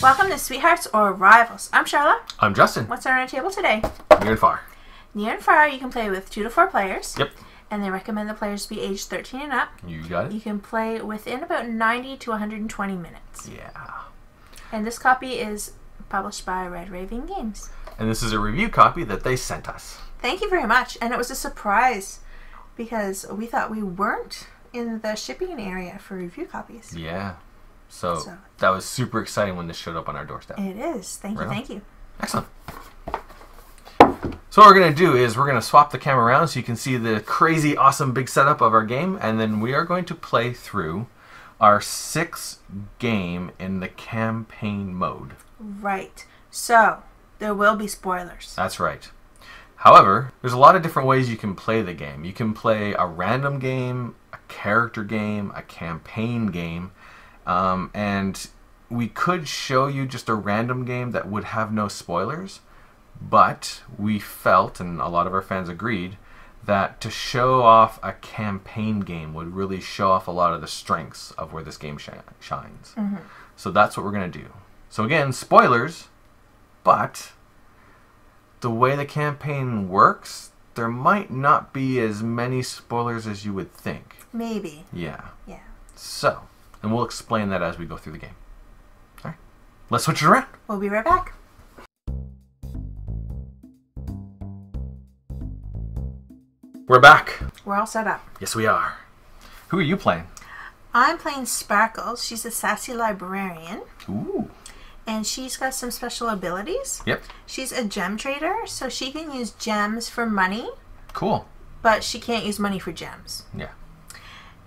Welcome to Sweethearts or Rivals. I'm Charlotte. I'm Justin. What's on our table today? Near and Far. Near and Far, you can play with 2 to 4 players. Yep. And they recommend the players be aged 13 and up. You got it. You can play within about 90 to 120 minutes. Yeah. And this copy is published by Red Raven Games. And this is a review copy that they sent us. Thank you very much. And it was a surprise because we thought we weren't in the shipping area for review copies. Yeah. So that was super exciting when this showed up on our doorstep. It is. Thank you. Excellent. So what we're going to do is we're going to swap the camera around so you can see the crazy, awesome, big setup of our game. And then we are going to play through our 6th game in the campaign mode. Right. So there will be spoilers. That's right. However, there's a lot of different ways you can play the game. You can play a random game, a character game, a campaign game. And we could show you just a random game that would have no spoilers, but we felt, and a lot of our fans agreed, that to show off a campaign game would really show off a lot of the strengths of where this game shines. Mm-hmm. So that's what we're going to do. So again, spoilers, but the way the campaign works, there might not be as many spoilers as you would think. Maybe. Yeah. Yeah. So... and we'll explain that as we go through the game. All right. Let's switch it around. We'll be right back. We're back. We're all set up. Yes, we are. Who are you playing? I'm playing Sparkles. She's a sassy librarian. Ooh. And she's got some special abilities. Yep. She's a gem trader, so she can use gems for money. Cool. But she can't use money for gems. Yeah.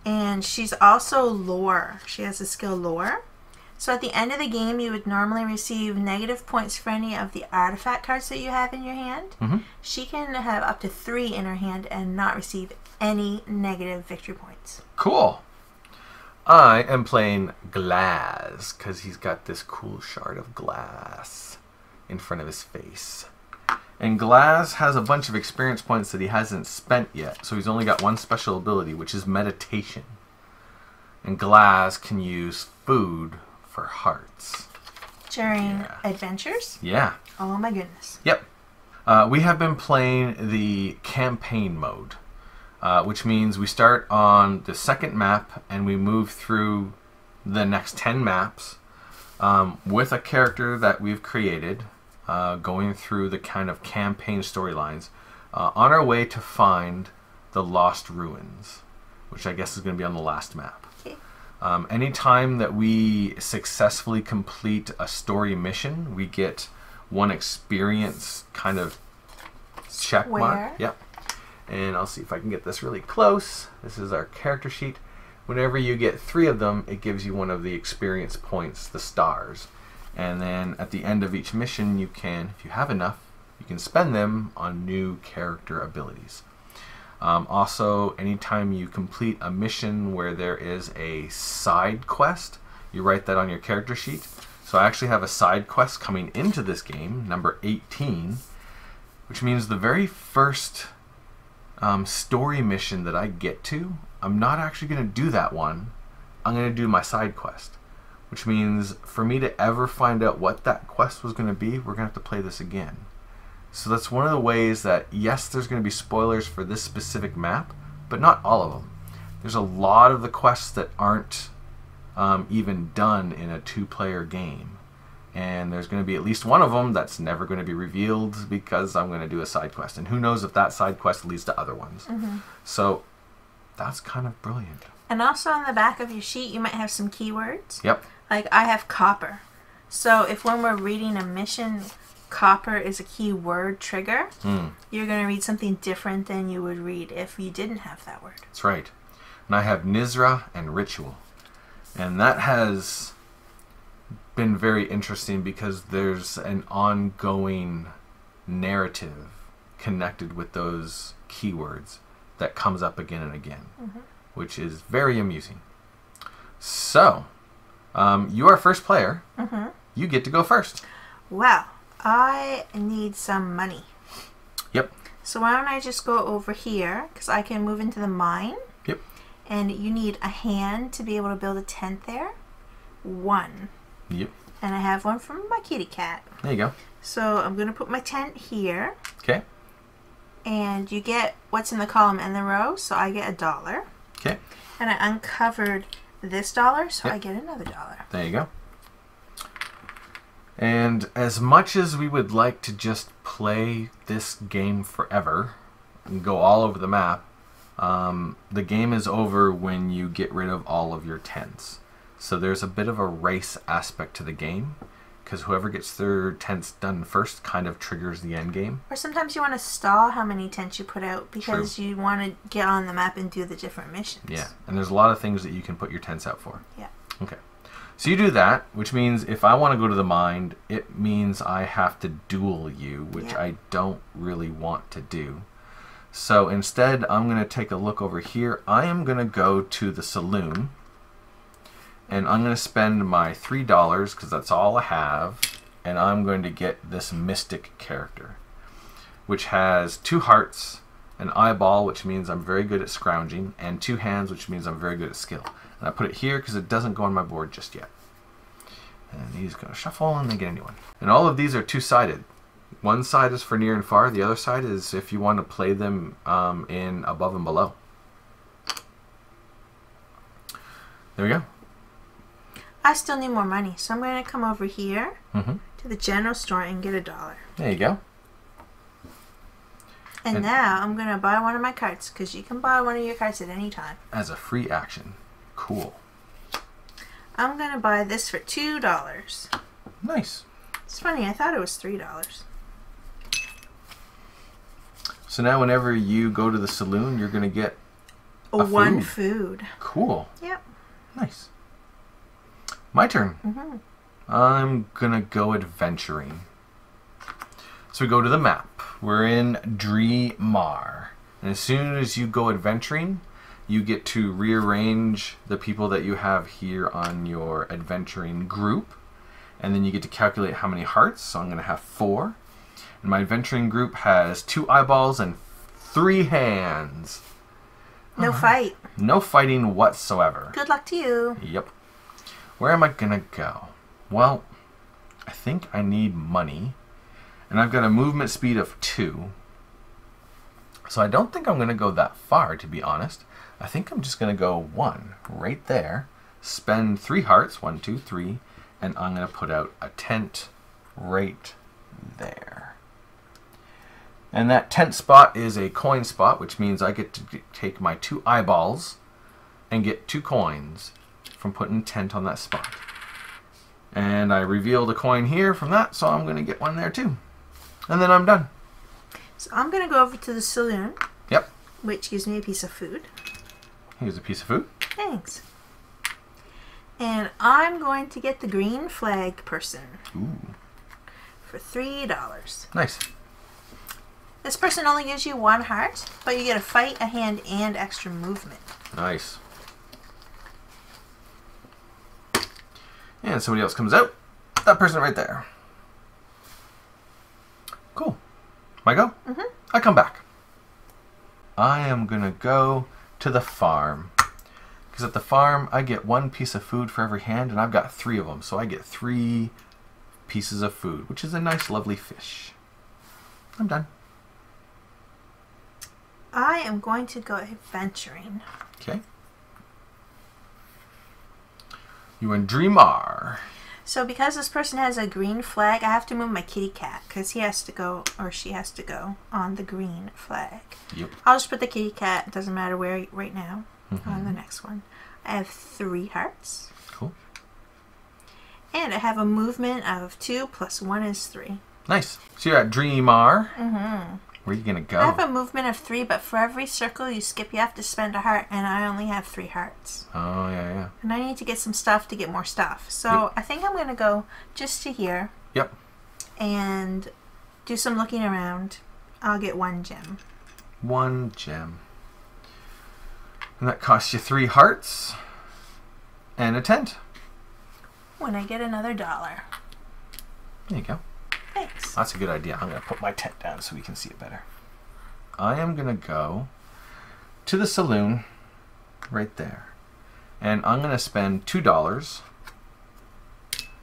And she's also lore. She has a skill lore. So at the end of the game, you would normally receive negative points for any of the artifact cards that you have in your hand. Mm-hmm. She can have up to 3 in her hand and not receive any negative victory points. Cool. I am playing Glass because he's got this cool shard of glass in front of his face. And Glass has a bunch of experience points that he hasn't spent yet, so he's only got one special ability, which is meditation. And Glass can use food for hearts. During adventures? Yeah. Oh my goodness. Yep. We have been playing the campaign mode, which means we start on the 2nd map and we move through the next 10 maps with a character that we've created. Going through the kind of campaign storylines on our way to find the Lost Ruins, which I guess is going to be on the last map. Okay. Anytime that we successfully complete a story mission, we get one experience kind of check mark. Yep. And I'll see if I can get this really close. This is our character sheet. Whenever you get 3 of them, it gives you one of the experience points, the stars. And then at the end of each mission, you can, if you have enough, you can spend them on new character abilities. Also, anytime you complete a mission where there is a side quest, you write that on your character sheet. So I actually have a side quest coming into this game, number 18, which means the very first story mission that I get to, I'm not actually going to do that one. I'm going to do my side quest. Which means for me to ever find out what that quest was going to be, we're going to have to play this again. So that's one of the ways that, yes, there's going to be spoilers for this specific map, but not all of them. There's a lot of the quests that aren't even done in a 2-player game. And there's going to be at least one of them that's never going to be revealed because I'm going to do a side quest. And who knows if that side quest leads to other ones. Mm-hmm. So that's kind of brilliant. And also on the back of your sheet, you might have some keywords. Yep. Like, I have copper. So if when we're reading a mission, copper is a key word trigger, you're going to read something different than you would read if you didn't have that word. That's right. And I have Nizra and Ritual. And that has been very interesting because there's an ongoing narrative connected with those keywords that comes up again and again, which is very amusing. So... you are first player. Mm-hmm. You get to go first. Well, I need some money. Yep. So why don't I just go over here, because I can move into the mine. Yep. And you need a hand to be able to build a tent there. One. Yep. And I have one from my kitty cat. There you go. So I'm going to put my tent here. Okay. And you get what's in the column and the row, so I get $1. Okay. And I uncovered this $1, so yep. I get another $1. There you go. And as much as we would like to just play this game forever and go all over the map, the game is over when you get rid of all of your tents. So there's a bit of a race aspect to the game, because whoever gets their tents done first kind of triggers the end game. Or sometimes you want to stall how many tents you put out, because True. You want to get on the map and do the different missions. Yeah, and there's a lot of things that you can put your tents out for. Yeah. Okay. So you do that, which means if I want to go to the mine, it means I have to duel you, which yeah. I don't really want to do. So instead, I'm going to take a look over here. I am going to go to the saloon, and I'm going to spend my $3, because that's all I have, and I'm going to get this mystic character, which has 2 hearts, an eyeball, which means I'm very good at scrounging, and 2 hands, which means I'm very good at skill. And I put it here because it doesn't go on my board just yet. And he's going to shuffle and then get a new one. And all of these are two-sided. One side is for near and far. The other side is if you want to play them in above and below. There we go. I still need more money, so I'm going to come over here to the general store and get $1. There you go. And now I'm going to buy one of my cards, because you can buy one of your cards at any time. As a free action. Cool. I'm going to buy this for $2. Nice. It's funny, I thought it was $3. So now whenever you go to the saloon, you're going to get one food. Cool. Yep. Nice. My turn. I'm going to go adventuring. So we go to the map. We're in Dreamar. And as soon as you go adventuring, you get to rearrange the people that you have here on your adventuring group, and then you get to calculate how many hearts. So I'm going to have 4, and my adventuring group has 2 eyeballs and 3 hands. No fight. No fighting whatsoever. Good luck to you. Yep. Where am I going to go? Well, I think I need money, and I've got a movement speed of 2, so I don't think I'm going to go that far, to be honest. I think I'm just going to go 1 right there, spend 3 hearts, 1, 2, 3, and I'm going to put out a tent right there. And that tent spot is a coin spot, which means I get to take my 2 eyeballs and get 2 coins from putting tent on that spot. And I revealed a coin here from that, so I'm going to get 1 there too. And then I'm done. So I'm going to go over to the saloon, yep, which gives me a piece of food. Here's a piece of food. Thanks. And I'm going to get the green flag person. Ooh. For $3. Nice. This person only gives you 1 heart, but you get a fight, a hand, and extra movement. Nice. And somebody else comes out. That person right there. Cool. My go? I come back. I am going to go to the farm, because at the farm I get 1 piece of food for every hand, and I've got 3 of them, so I get 3 pieces of food, which is a nice lovely fish. I'm done. I am going to go adventuring. Okay. You in Dreamar. So because this person has a green flag, I have to move my kitty cat, because he has to go, or she has to go, on the green flag. Yep. I'll just put the kitty cat, it doesn't matter where, right now, on the next one. I have 3 hearts. Cool. And I have a movement of 2 plus 1 is 3. Nice. So you're at Dreamar. Where are you going to go? I have a movement of 3, but for every circle you skip, you have to spend a heart, and I only have 3 hearts. Oh, yeah, yeah. And I need to get some stuff to get more stuff. So I think I'm going to go just to here. Yep. And do some looking around. I'll get 1 gem. 1 gem. And that costs you 3 hearts and a tent. When I get another $1. There you go. Thanks. That's a good idea. I'm going to put my tent down so we can see it better. I am going to go to the saloon right there. And I'm going to spend $2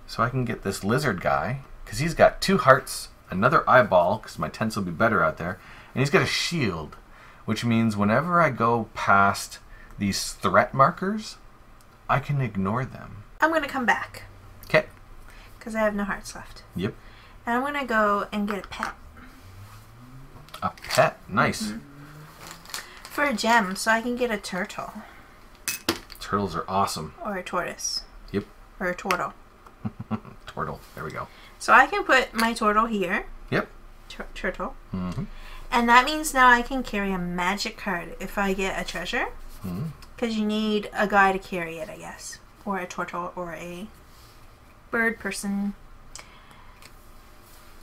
so I can get this lizard guy, because he's got 2 hearts, another eyeball, because my tents will be better out there, and he's got a shield, which means whenever I go past these threat markers, I can ignore them. I'm going to come back. Okay. Because I have no hearts left. Yep. And I'm going to go and get a pet. A pet? Nice. Mm-hmm. For a gem, so I can get a turtle. Turtles are awesome. Or a tortoise. Yep. Or a turtle. Turtle. There we go. So I can put my turtle here. Yep. Turtle. Mm-hmm. And that means now I can carry a magic card if I get a treasure. Because mm-hmm. you need a guy to carry it, I guess. Or a turtle or a bird person.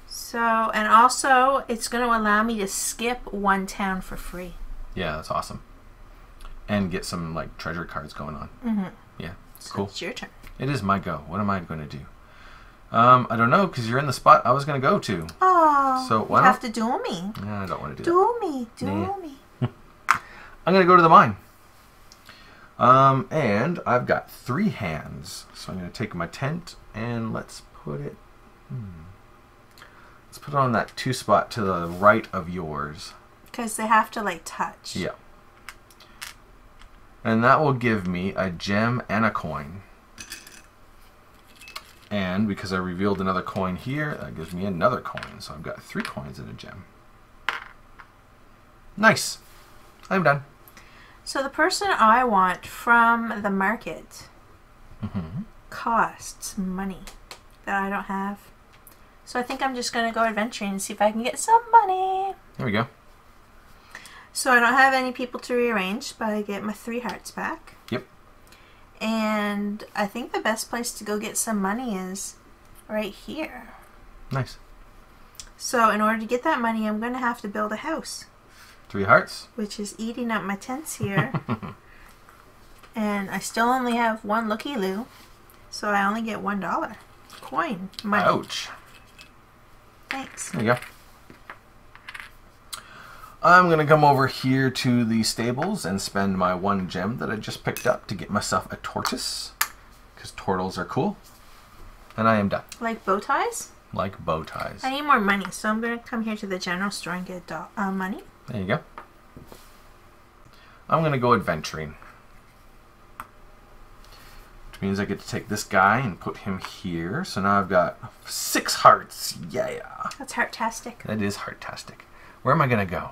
So, and also it's going to allow me to skip one town for free. Yeah, that's awesome. And get some, like, treasure cards going on. Mm-hmm. Yeah, so cool. It's your turn. It is my go. What am I going to do? I don't know, because you're in the spot I was going to go to. Oh, so why you have to duel me. Nah, I don't want to do that. Duel me. I'm going to go to the mine. And I've got 3 hands. So I'm going to take my tent and let's put it... Let's put it on that 2 spot to the right of yours. Because they have to, like, touch. Yeah. And that will give me a gem and a coin. And because I revealed another coin here, that gives me another coin. So I've got 3 coins and a gem. Nice. I'm done. So the person I want from the market mm-hmm. costs money that I don't have. So I think I'm just going to go adventuring and see if I can get some money. There we go. So I don't have any people to rearrange, but I get my 3 hearts back. Yep. And I think the best place to go get some money is right here. Nice. So in order to get that money, I'm going to have to build a house. 3 hearts. Which is eating up my tents here. And I still only have 1 looky-loo, so I only get $1. Coin. Money. Ouch. Thanks. There you go. I'm going to come over here to the stables and spend my 1 gem that I just picked up to get myself a tortoise. Because turtles are cool. And I am done. Like bow ties? Like bow ties. I need more money, so I'm going to come here to the general store and get money. There you go. I'm going to go adventuring. Which means I get to take this guy and put him here. So now I've got 6 hearts. Yeah. That's heartastic. That is heartastic. Where am I going to go?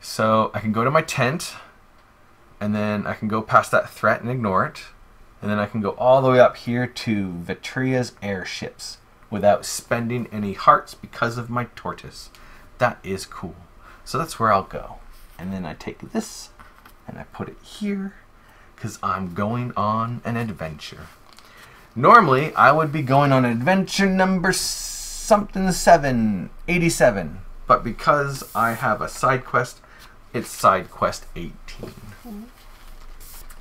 So I can go to my tent, and then I can go past that threat and ignore it. And then I can go all the way up here to Vitria's airships without spending any hearts because of my tortoise. That is cool. So that's where I'll go. And then I take this, and I put it here, because I'm going on an adventure. Normally, I would be going on adventure number 87, but because I have a side quest, it's side quest 18.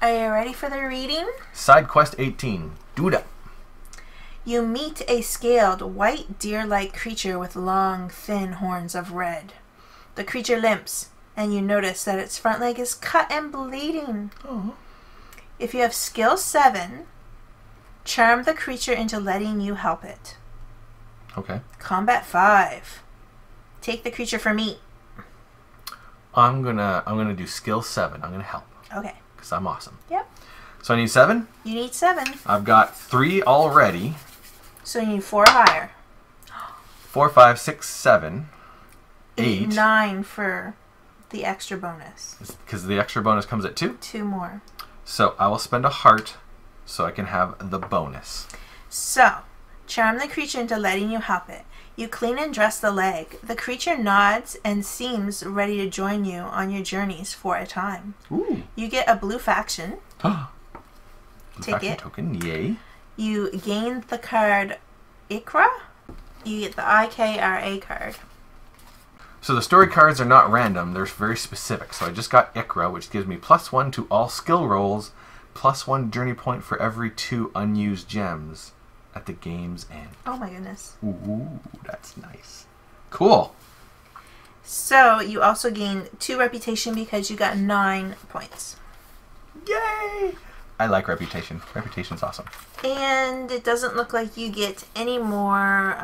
Are you ready for the reading? Side quest 18. Do it up. You meet a scaled, white deer-like creature with long, thin horns of red. The creature limps, and you notice that its front leg is cut and bleeding. Oh. If you have skill 7, charm the creature into letting you help it. Okay. Combat 5. Take the creature for meat. I'm gonna do skill 7. I'm gonna help. Okay. Because I'm awesome. Yep. So I need 7? You need 7. I've got 3 already. So you need 4 higher. 4, 5, 6, 7, 8. 9 for the extra bonus. Because the extra bonus comes at 2? 2 more. So I will spend a heart so I can have the bonus. So... charm the creature into letting you help it. You clean and dress the leg. The creature nods and seems ready to join you on your journeys for a time. Ooh. You get a blue faction. Blue faction token, yay. You gain the card Ikra. You get the IKRA card. So the story cards are not random. They're very specific. So I just got Ikra, which gives me +1 to all skill rolls, +1 journey point for every 2 unused gems at the game's end. Oh my goodness. Ooh, that's nice. Cool. So you also gain 2 reputation because you got 9 points. Yay! I like reputation. Reputation's awesome. And it doesn't look like you get any more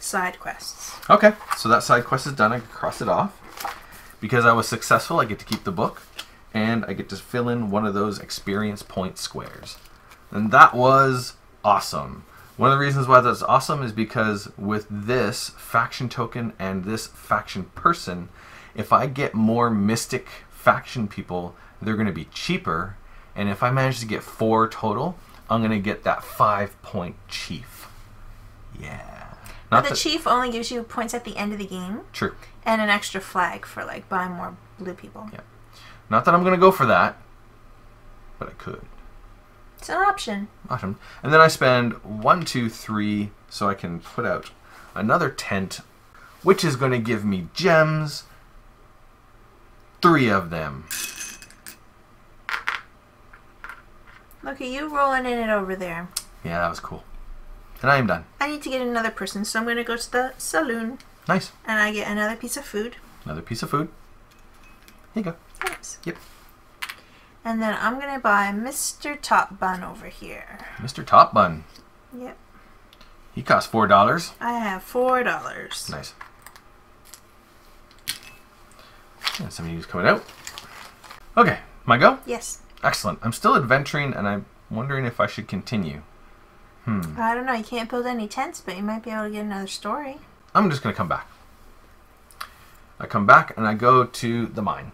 side quests. Okay, so that side quest is done. I can cross it off. Because I was successful, I get to keep the book. And I get to fill in one of those experience point squares. And that was awesome. One of the reasons why that's awesome is because with this faction token and this faction person, if I get more mystic faction people, they're going to be cheaper. And if I manage to get 4 total, I'm going to get that 5-point chief. Yeah. But the chief only gives you points at the end of the game. True. And an extra flag for, like, buy more blue people. Yeah. Not that I'm going to go for that, but I could. It's an option. Awesome. And then I spend 1, 2, 3, so I can put out another tent, which is going to give me gems. 3 of them. Look at you rolling in it over there. Yeah, that was cool. And I am done. I need to get another person, so I'm going to go to the saloon. Nice. And I get another piece of food. Another piece of food. Here you go. Thanks. Yep. And then I'm going to buy Mr. Top Bun over here. Mr. Top Bun. Yep. He costs $4. I have $4. Nice. And somebody who's coming out. Okay. My go? Yes. Excellent. I'm still adventuring, and I'm wondering if I should continue. I don't know. You can't build any tents, but you might be able to get another story. I'm just going to come back. I come back, and I go to the mine.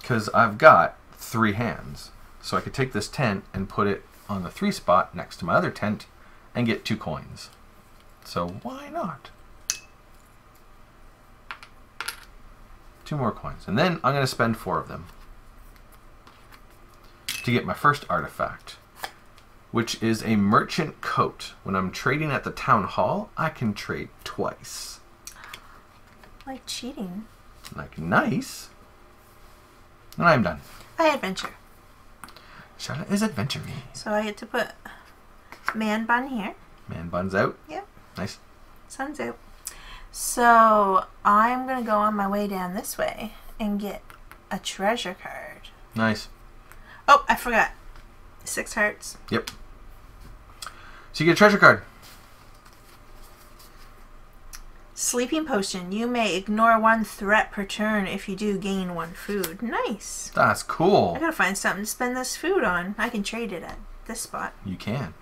Because I've got 3 hands. So I could take this tent and put it on the 3 spot next to my other tent and get 2 coins. So why not? 2 more coins. And then I'm going to spend 4 of them to get my first artifact, which is a merchant coat. When I'm trading at the town hall, I can trade twice. Like cheating. Like nice. And I'm done. I adventure. Charlotte is adventuring. So I get to put man bun here. Man bun's out. Yep. Nice. Sun's out. So I'm going to go on my way down this way and get a treasure card. Nice. Oh, I forgot. 6 hearts. Yep. So you get a treasure card. Sleeping potion. You may ignore 1 threat per turn. If you do, gain 1 food. Nice. That's cool. I gotta find something to spend this food on. I can trade it at this spot. You can.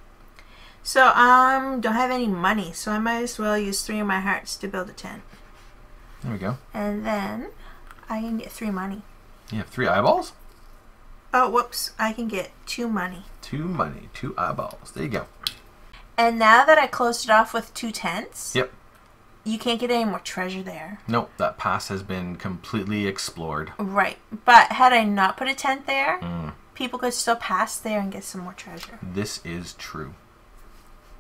So don't have any money, so I might as well use 3 of my hearts to build a tent. There we go. And then I can get 3 money. You have 3 eyeballs? Oh, whoops. I can get 2 money. 2 money. 2 eyeballs. There you go. And now that I closed it off with 2 tents, yep, you can't get any more treasure there. Nope. That pass has been completely explored. Right. But had I not put a tent there, people could still pass there and get some more treasure. This is true.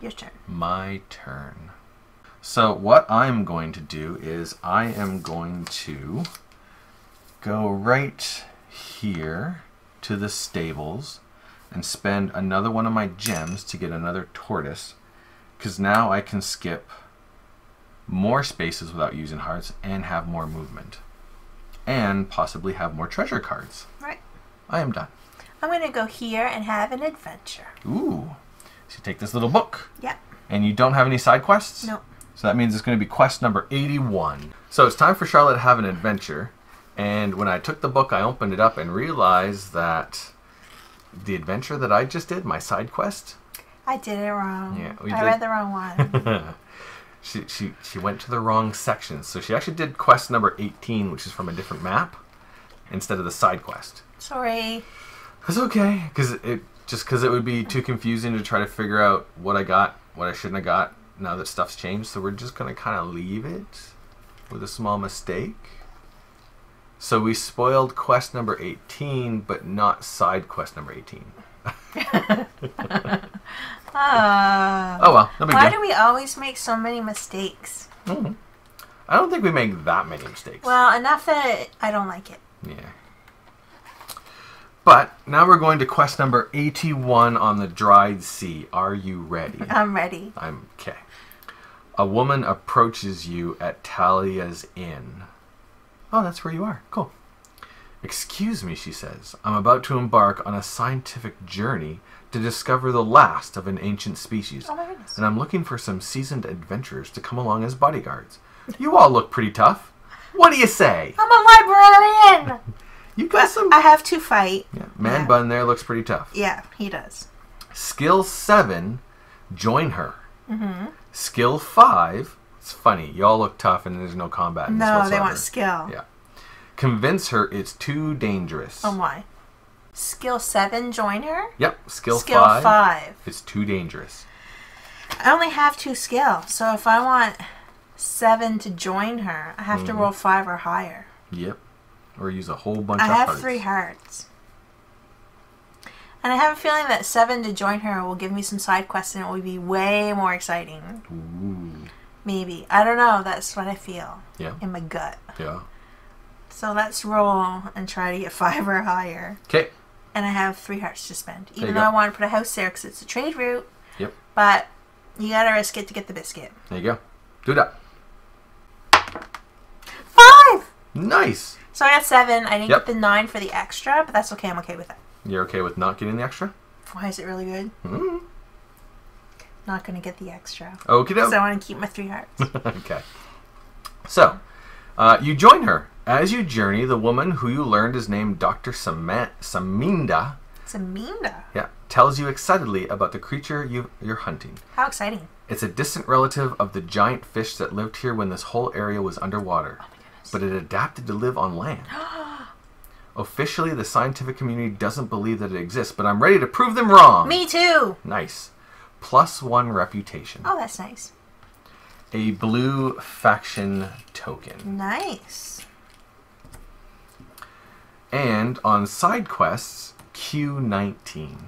Your turn. My turn. So what I'm going to do is I am going to go right here to the stables and spend another one of my gems to get another tortoise, because now I can skip more spaces without using hearts and have more movement and possibly have more treasure cards. Right. I am done. I'm going to go here and have an adventure. Ooh. So you take this little book. Yep. And you don't have any side quests? Nope. So that means it's going to be quest number 81. So it's time for Charlotte to have an adventure. And when I took the book, I opened it up and realized that the adventure that I just did, my side quest, I did it wrong. Yeah, I read the wrong one. she went to the wrong section. So she actually did quest number 18, which is from a different map, instead of the side quest. Sorry. That's okay, because it would be too confusing to try to figure out what I got, what I shouldn't have got, now that stuff's changed. So we're just going to kind of leave it with a small mistake. So we spoiled quest number 18, but not side quest number 18. Oh well. No big deal. Why do we always make so many mistakes? I don't think we make that many mistakes. Well, enough that I don't like it. Yeah. But now we're going to quest number 81 on the dried sea. Are you ready? I'm ready. I'm okay. A woman approaches you at Talia's inn. Oh, that's where you are. Cool. Excuse me, she says. I'm about to embark on a scientific journey to discover the last of an ancient species. Oh, my goodness. And I'm looking for some seasoned adventurers to come along as bodyguards. You all look pretty tough. What do you say? I'm a librarian! You got some... I have to fight. Yeah. Man bun there looks pretty tough. Yeah, he does. Skill 7, join her. Mm-hmm. Skill 5, it's funny, y'all look tough and there's no combat. No, they want skill. Yeah. Convince her it's too dangerous. Oh my. Skill 7, join her? Yep. Skill 5. It's too dangerous. I only have 2 skill, so if I want 7 to join her, I have to roll 5 or higher. Yep. Or use a whole bunch of hearts. I have 3 hearts. And I have a feeling that 7 to join her will give me some side quests and it will be way more exciting. Ooh. Maybe. I don't know. That's what I feel. Yeah. In my gut. Yeah. So let's roll and try to get 5 or higher. Okay. And I have 3 hearts to spend. Even though I want to put a house there because it's a trade route. Yep. But you got to risk it to get the biscuit. There you go. Do that. 5! Nice. So I got 7. I didn't get the 9 for the extra, but that's okay. I'm okay with that. You're okay with not getting the extra? Why is it really good? Mm-hmm. Not going to get the extra. Okay. Because I want to keep my 3 hearts. Okay. So, you join her. As you journey, the woman who you learned is named Doctor Saminda. Saminda? Yeah. Tells you excitedly about the creature you're hunting. How exciting. It's a distant relative of the giant fish that lived here when this whole area was underwater. Oh my goodness. But it adapted to live on land. Officially, the scientific community doesn't believe that it exists, but I'm ready to prove them wrong. Me too. Nice. +1 reputation. Oh, that's nice. A blue faction token. Nice. And on side quests, Q19.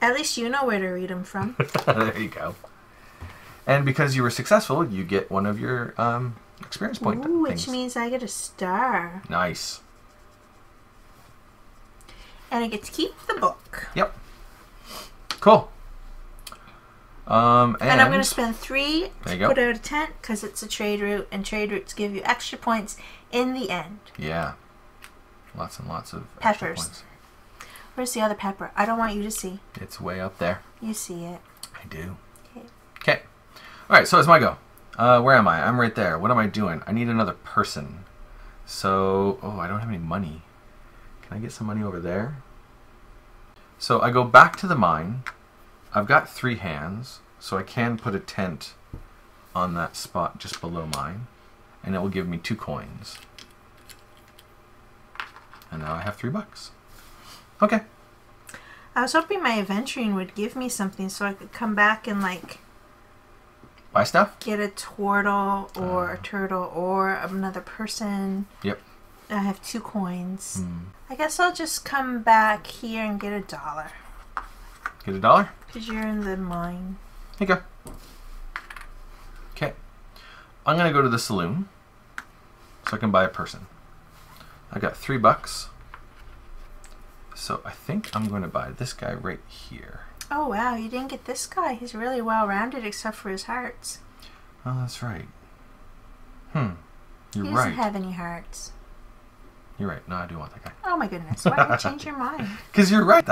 At least you know where to read them from. There you go. And because you were successful, you get one of your experience points. Which means I get a star. Nice. And I get to keep the book. Yep. Cool. And I'm going to spend 3 to put out a tent because it's a trade route, and trade routes give you extra points in the end. Yeah. Lots and lots of peppers. Extra points. Where's the other pepper? I don't want you to see. It's way up there. You see it. I do. Okay. All right, so it's my go. Where am I? I'm right there. What am I doing? I need another person. So, oh, I don't have any money. Can I get some money over there? So I go back to the mine. I've got 3 hands, so I can put a tent on that spot just below mine, and it will give me 2 coins. And now I have $3. Okay. I was hoping my adventuring would give me something so I could come back and like buy stuff, get a turtle or a turtle or another person. Yep. I have 2 coins. I guess I'll just come back here and get $1. Get $1? Because you're in the mine. Here you go. Okay. I'm going to go to the saloon so I can buy a person. I got $3. So I think I'm going to buy this guy right here. Oh, wow. You didn't get this guy. He's really well-rounded except for his hearts. Oh, that's right. You're right. He doesn't have any hearts. You're right. No, I do want that guy. Oh my goodness. Why did you change your mind? Because you're right.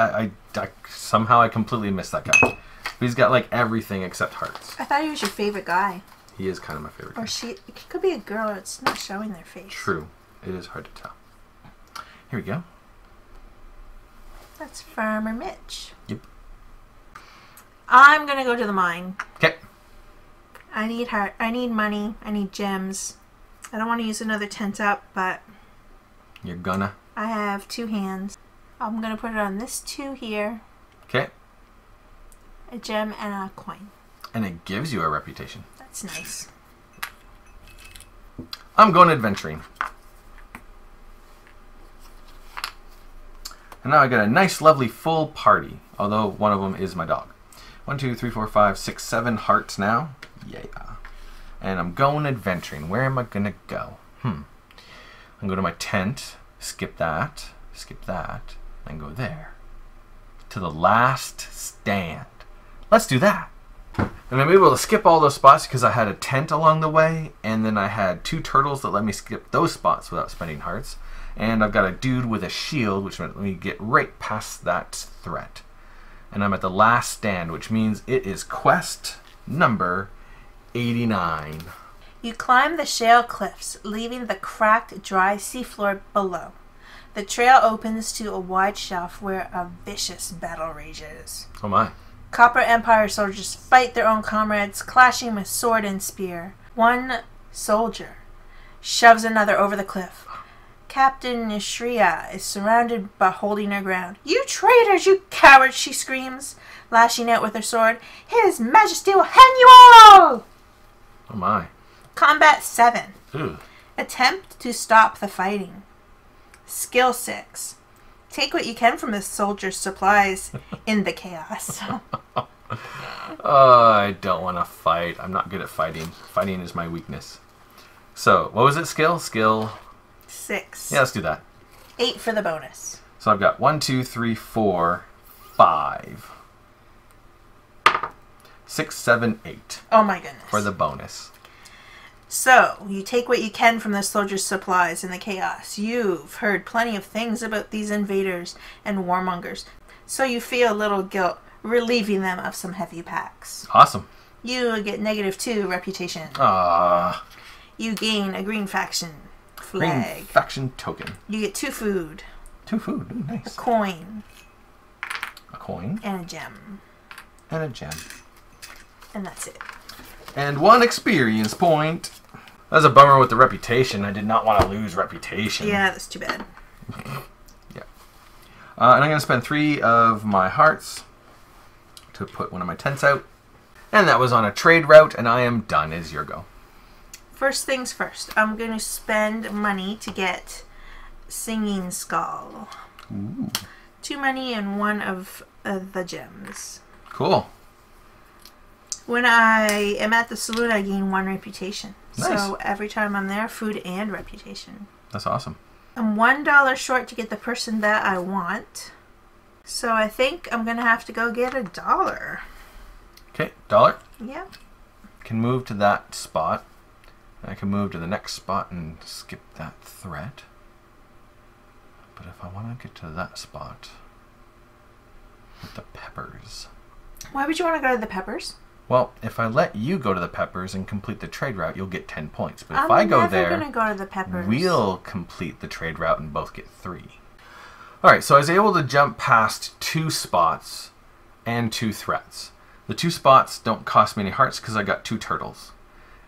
Somehow I completely missed that guy. But he's got like everything except hearts. I thought he was your favorite guy. He is kind of my favorite guy. Or she. It could be a girl. It's not showing their face. True. It is hard to tell. Here we go. That's Farmer Mitch. Yep. I'm going to go to the mine. Okay. I need heart. I need money. I need gems. I don't want to use another tent up, but... You're gonna. I have 2 hands. I'm gonna put it on this 2 here. Okay. A gem and a coin. And it gives you a reputation. That's nice. I'm going adventuring. And now I got a nice, lovely, full party. Although one of them is my dog. 1, 2, 3, 4, 5, 6, 7 hearts now. Yeah. And I'm going adventuring. Where am I gonna go? I can go to my tent, skip that, and go there. To the last stand. Let's do that. And I'm able to skip all those spots because I had a tent along the way, and then I had two turtles that let me skip those spots without spending hearts. And I've got a dude with a shield, which let me get right past that threat. And I'm at the last stand, which means it is quest number 89. You climb the shale cliffs, leaving the cracked, dry seafloor below. The trail opens to a wide shelf where a vicious battle rages. Oh my. Copper Empire soldiers fight their own comrades, clashing with sword and spear. One soldier shoves another over the cliff. Captain Nishria is surrounded but holding her ground. "You traitors, you cowards," she screams, lashing out with her sword. "His Majesty will hang you all!" Oh my. Combat 7. Ooh. Attempt to stop the fighting. Skill 6. Take what you can from the soldier's supplies in the chaos. I don't want to fight. I'm not good at fighting. Fighting is my weakness. So, what was it? Skill? Skill 6. Yeah, let's do that. 8 for the bonus. So I've got 1, 2, 3, 4, 5. 6, 7, 8. Oh my goodness. For the bonus. So, you take what you can from the soldier's supplies in the chaos. You've heard plenty of things about these invaders and warmongers, so you feel a little guilt, relieving them of some heavy packs. Awesome. You get -2 reputation. You gain a green faction flag. Green faction token. You get 2 food. 2 food. Ooh, nice. A coin. A coin. And a gem. And a gem. And that's it. And 1 experience point. That's a bummer with the reputation. I did not want to lose reputation. Yeah, that's too bad. Yeah. And I'm going to spend 3 of my hearts to put one of my tents out. And that was on a trade route, and I am done. It's your go. First things first. I'm going to spend money to get Singing Skull. Ooh. 2 money and 1 of the gems. Cool. When I am at the saloon, I gain 1 reputation. Nice. So every time I'm there, food and reputation. That's awesome. I'm $1 short to get the person that I want. So I think I'm going to have to go get $1. Okay, $1. Yeah. Can move to that spot. I can move to the next spot and skip that threat. But if I want to get to that spot with the peppers. Why would you want to go to the peppers? Well, if I let you go to the peppers and complete the trade route, you'll get 10 points. But if I go there, go to the peppers. We'll complete the trade route and both get 3. All right, so I was able to jump past 2 spots and 2 threats. The 2 spots don't cost me any hearts because I got 2 turtles.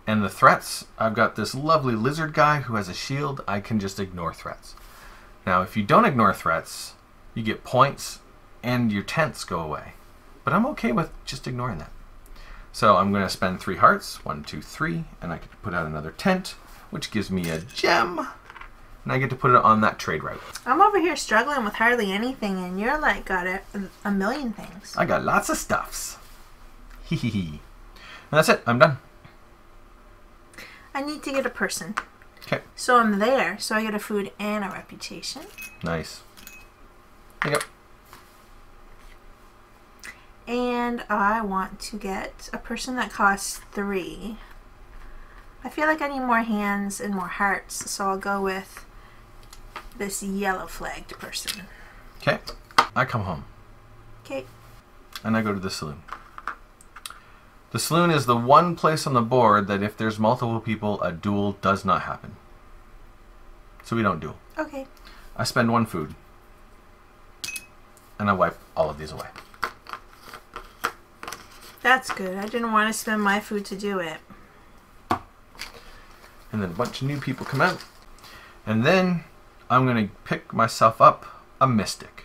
And the threats, I've got this lovely lizard guy who has a shield. I can just ignore threats. Now, if you don't ignore threats, you get points and your tents go away. But I'm okay with just ignoring that. So I'm going to spend 3 hearts, 1, 2, 3, and I could put out another tent, which gives me a gem, and I get to put it on that trade route. I'm over here struggling with hardly anything, and you're like got a million things. I got lots of stuffs. Hee hee hee. And that's it. I'm done. I need to get a person. Okay. So I'm there, so I get a food and a reputation. Nice. There you go. And I want to get a person that costs 3. I feel like I need more hands and more hearts, so I'll go with this yellow flagged person. Okay. I come home. Okay. And I go to the saloon. The saloon is the one place on the board that if there's multiple people, a duel does not happen. So we don't duel. Okay. I spend 1 food. And I wipe all of these away. That's good. I didn't want to spend my food to do it. And then a bunch of new people come out. And then I'm going to pick myself up a mystic.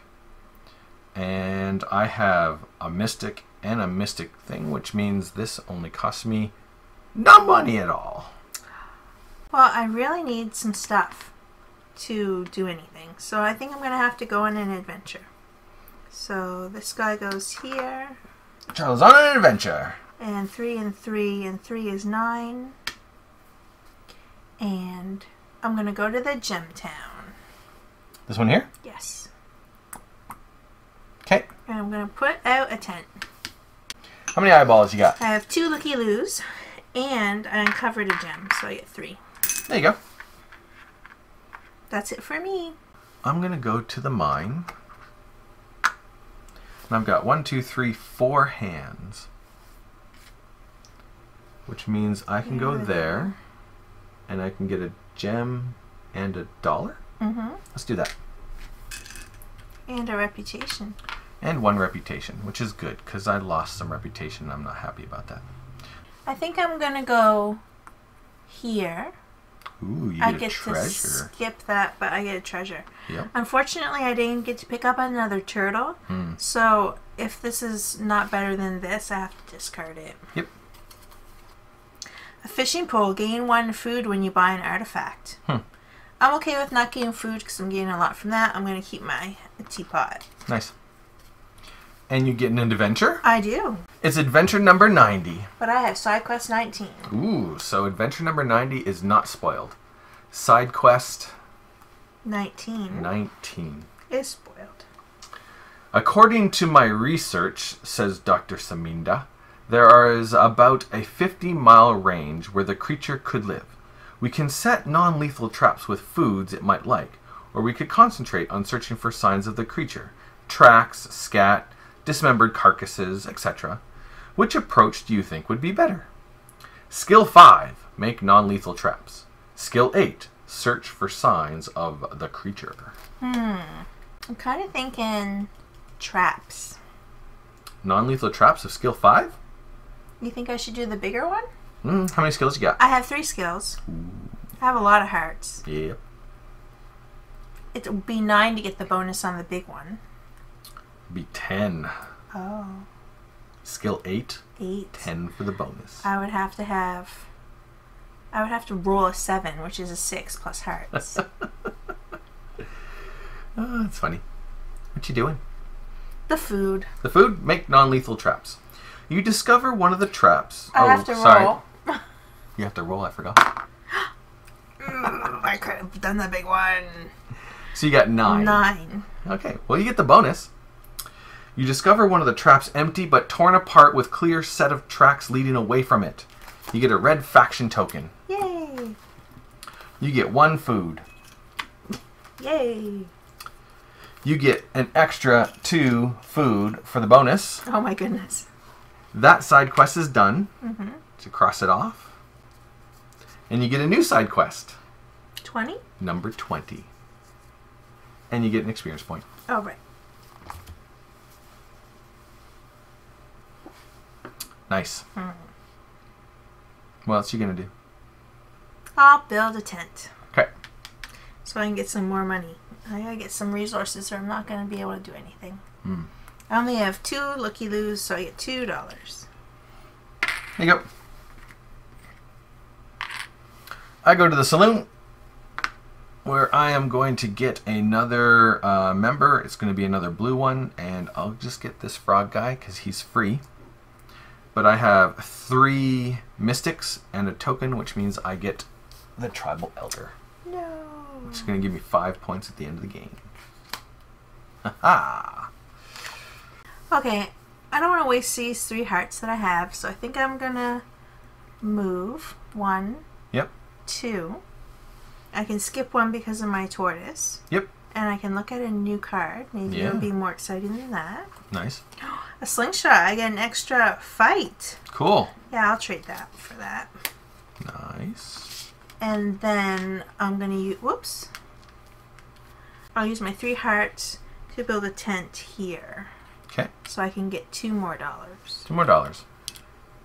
And I have a mystic and a mystic thing, which means this only costs me no money at all. Well, I really need some stuff to do anything. So I think I'm going to have to go on an adventure. So this guy goes here. Charles on an adventure. And 3 and 3 and 3 is 9. And I'm gonna go to the gem town. This one here? Yes. Okay. And I'm gonna put out a tent. How many eyeballs you got? I have 2 Lucky Loos, and I uncovered a gem, so I get 3. There you go. That's it for me. I'm going to go to the mine. And I've got 4 hands. Which means I can go there, and I can get a gem and a dollar. Mm-hmm. Let's do that. And a reputation. And 1 reputation, which is good, because I lost some reputation, and I'm not happy about that. I think I'm going to go here. Ooh, you get a treasure. I get to skip that, but I get a treasure. Yep. Unfortunately, I didn't get to pick up another turtle, so if this is not better than this, I have to discard it. Yep. A fishing pole. Gain 1 food when you buy an artifact. I'm okay with not getting food because I'm getting a lot from that. I'm going to keep my teapot. Nice. And you get an adventure? I do. It's adventure number 90. But I have side quest 19. Ooh, so adventure number 90 is not spoiled. Side quest... 19. 19. Is spoiled. According to my research, says Dr. Saminda, there is about a 50-mile range where the creature could live. We can set non-lethal traps with foods it might like, or we could concentrate on searching for signs of the creature. Tracks, scat... dismembered carcasses, etc. Which approach do you think would be better? Skill 5, make non-lethal traps. Skill 8, search for signs of the creature. I'm kind of thinking traps. Non-lethal traps of skill 5? You think I should do the bigger one? How many skills you got? I have 3 skills. Ooh. I have a lot of hearts. Yep. It would be 9 to get the bonus on the big one. Be 10. Oh. Skill 8. 8. 10 for the bonus. I would have to have... I would have to roll a 7, which is a 6 plus hearts. Oh, that's funny. What you doing? The food. The food? Make non-lethal traps. You discover one of the traps. I have to roll. Sorry. You have to roll, I forgot. I could have done the big one. So you got 9. 9. Okay, well you get the bonus. You discover one of the traps empty but torn apart with clear set of tracks leading away from it. You get a red faction token. Yay! You get 1 food. Yay! You get an extra 2 food for the bonus. Oh my goodness. That side quest is done. So cross it off. And you get a new side quest. 20? Number 20. And you get an experience point. Oh, right. Nice. What else are you going to do? I'll build a tent. Okay. So I can get some more money. I got to get some resources or I'm not going to be able to do anything. I only have 2 Lucky Loos, so I get $2. There you go. I go to the saloon where I am going to get another member. It's going to be another blue one, and I'll just get this frog guy because he's free. But I have 3 mystics and a token, which means I get the tribal elder. No. It's going to give me 5 points at the end of the game. Ha-ha! Okay, I don't want to waste these 3 hearts that I have, so I think I'm going to move 1. Yep. 2. I can skip 1 because of my tortoise. Yep. And I can look at a new card. Maybe it'll be more exciting than that. Nice. A slingshot. I get an extra fight. Cool. Yeah, I'll trade that for that. Nice. And then I'm going to use... Whoops. I'll use my 3 hearts to build a tent here. Okay. So I can get $2 more. $2 more.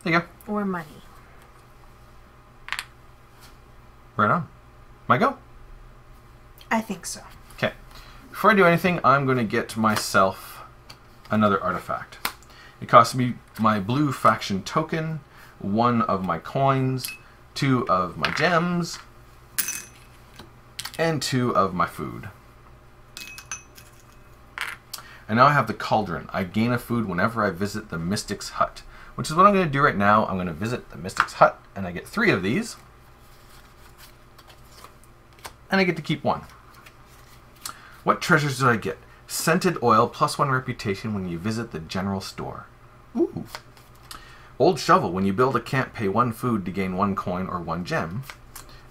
There you go. Or money. Right on. My go? I think so. Before I do anything, I'm going to get myself another artifact. It costs me my blue faction token, 1 of my coins, 2 of my gems, and 2 of my food. And now I have the cauldron. I gain a food whenever I visit the Mystic's Hut, which is what I'm going to do right now. I'm going to visit the Mystic's Hut, and I get 3 of these, and I get to keep 1. What treasures did I get? Scented oil, +1 reputation when you visit the general store. Ooh. Old Shovel, when you build a camp, pay 1 food to gain 1 coin or 1 gem.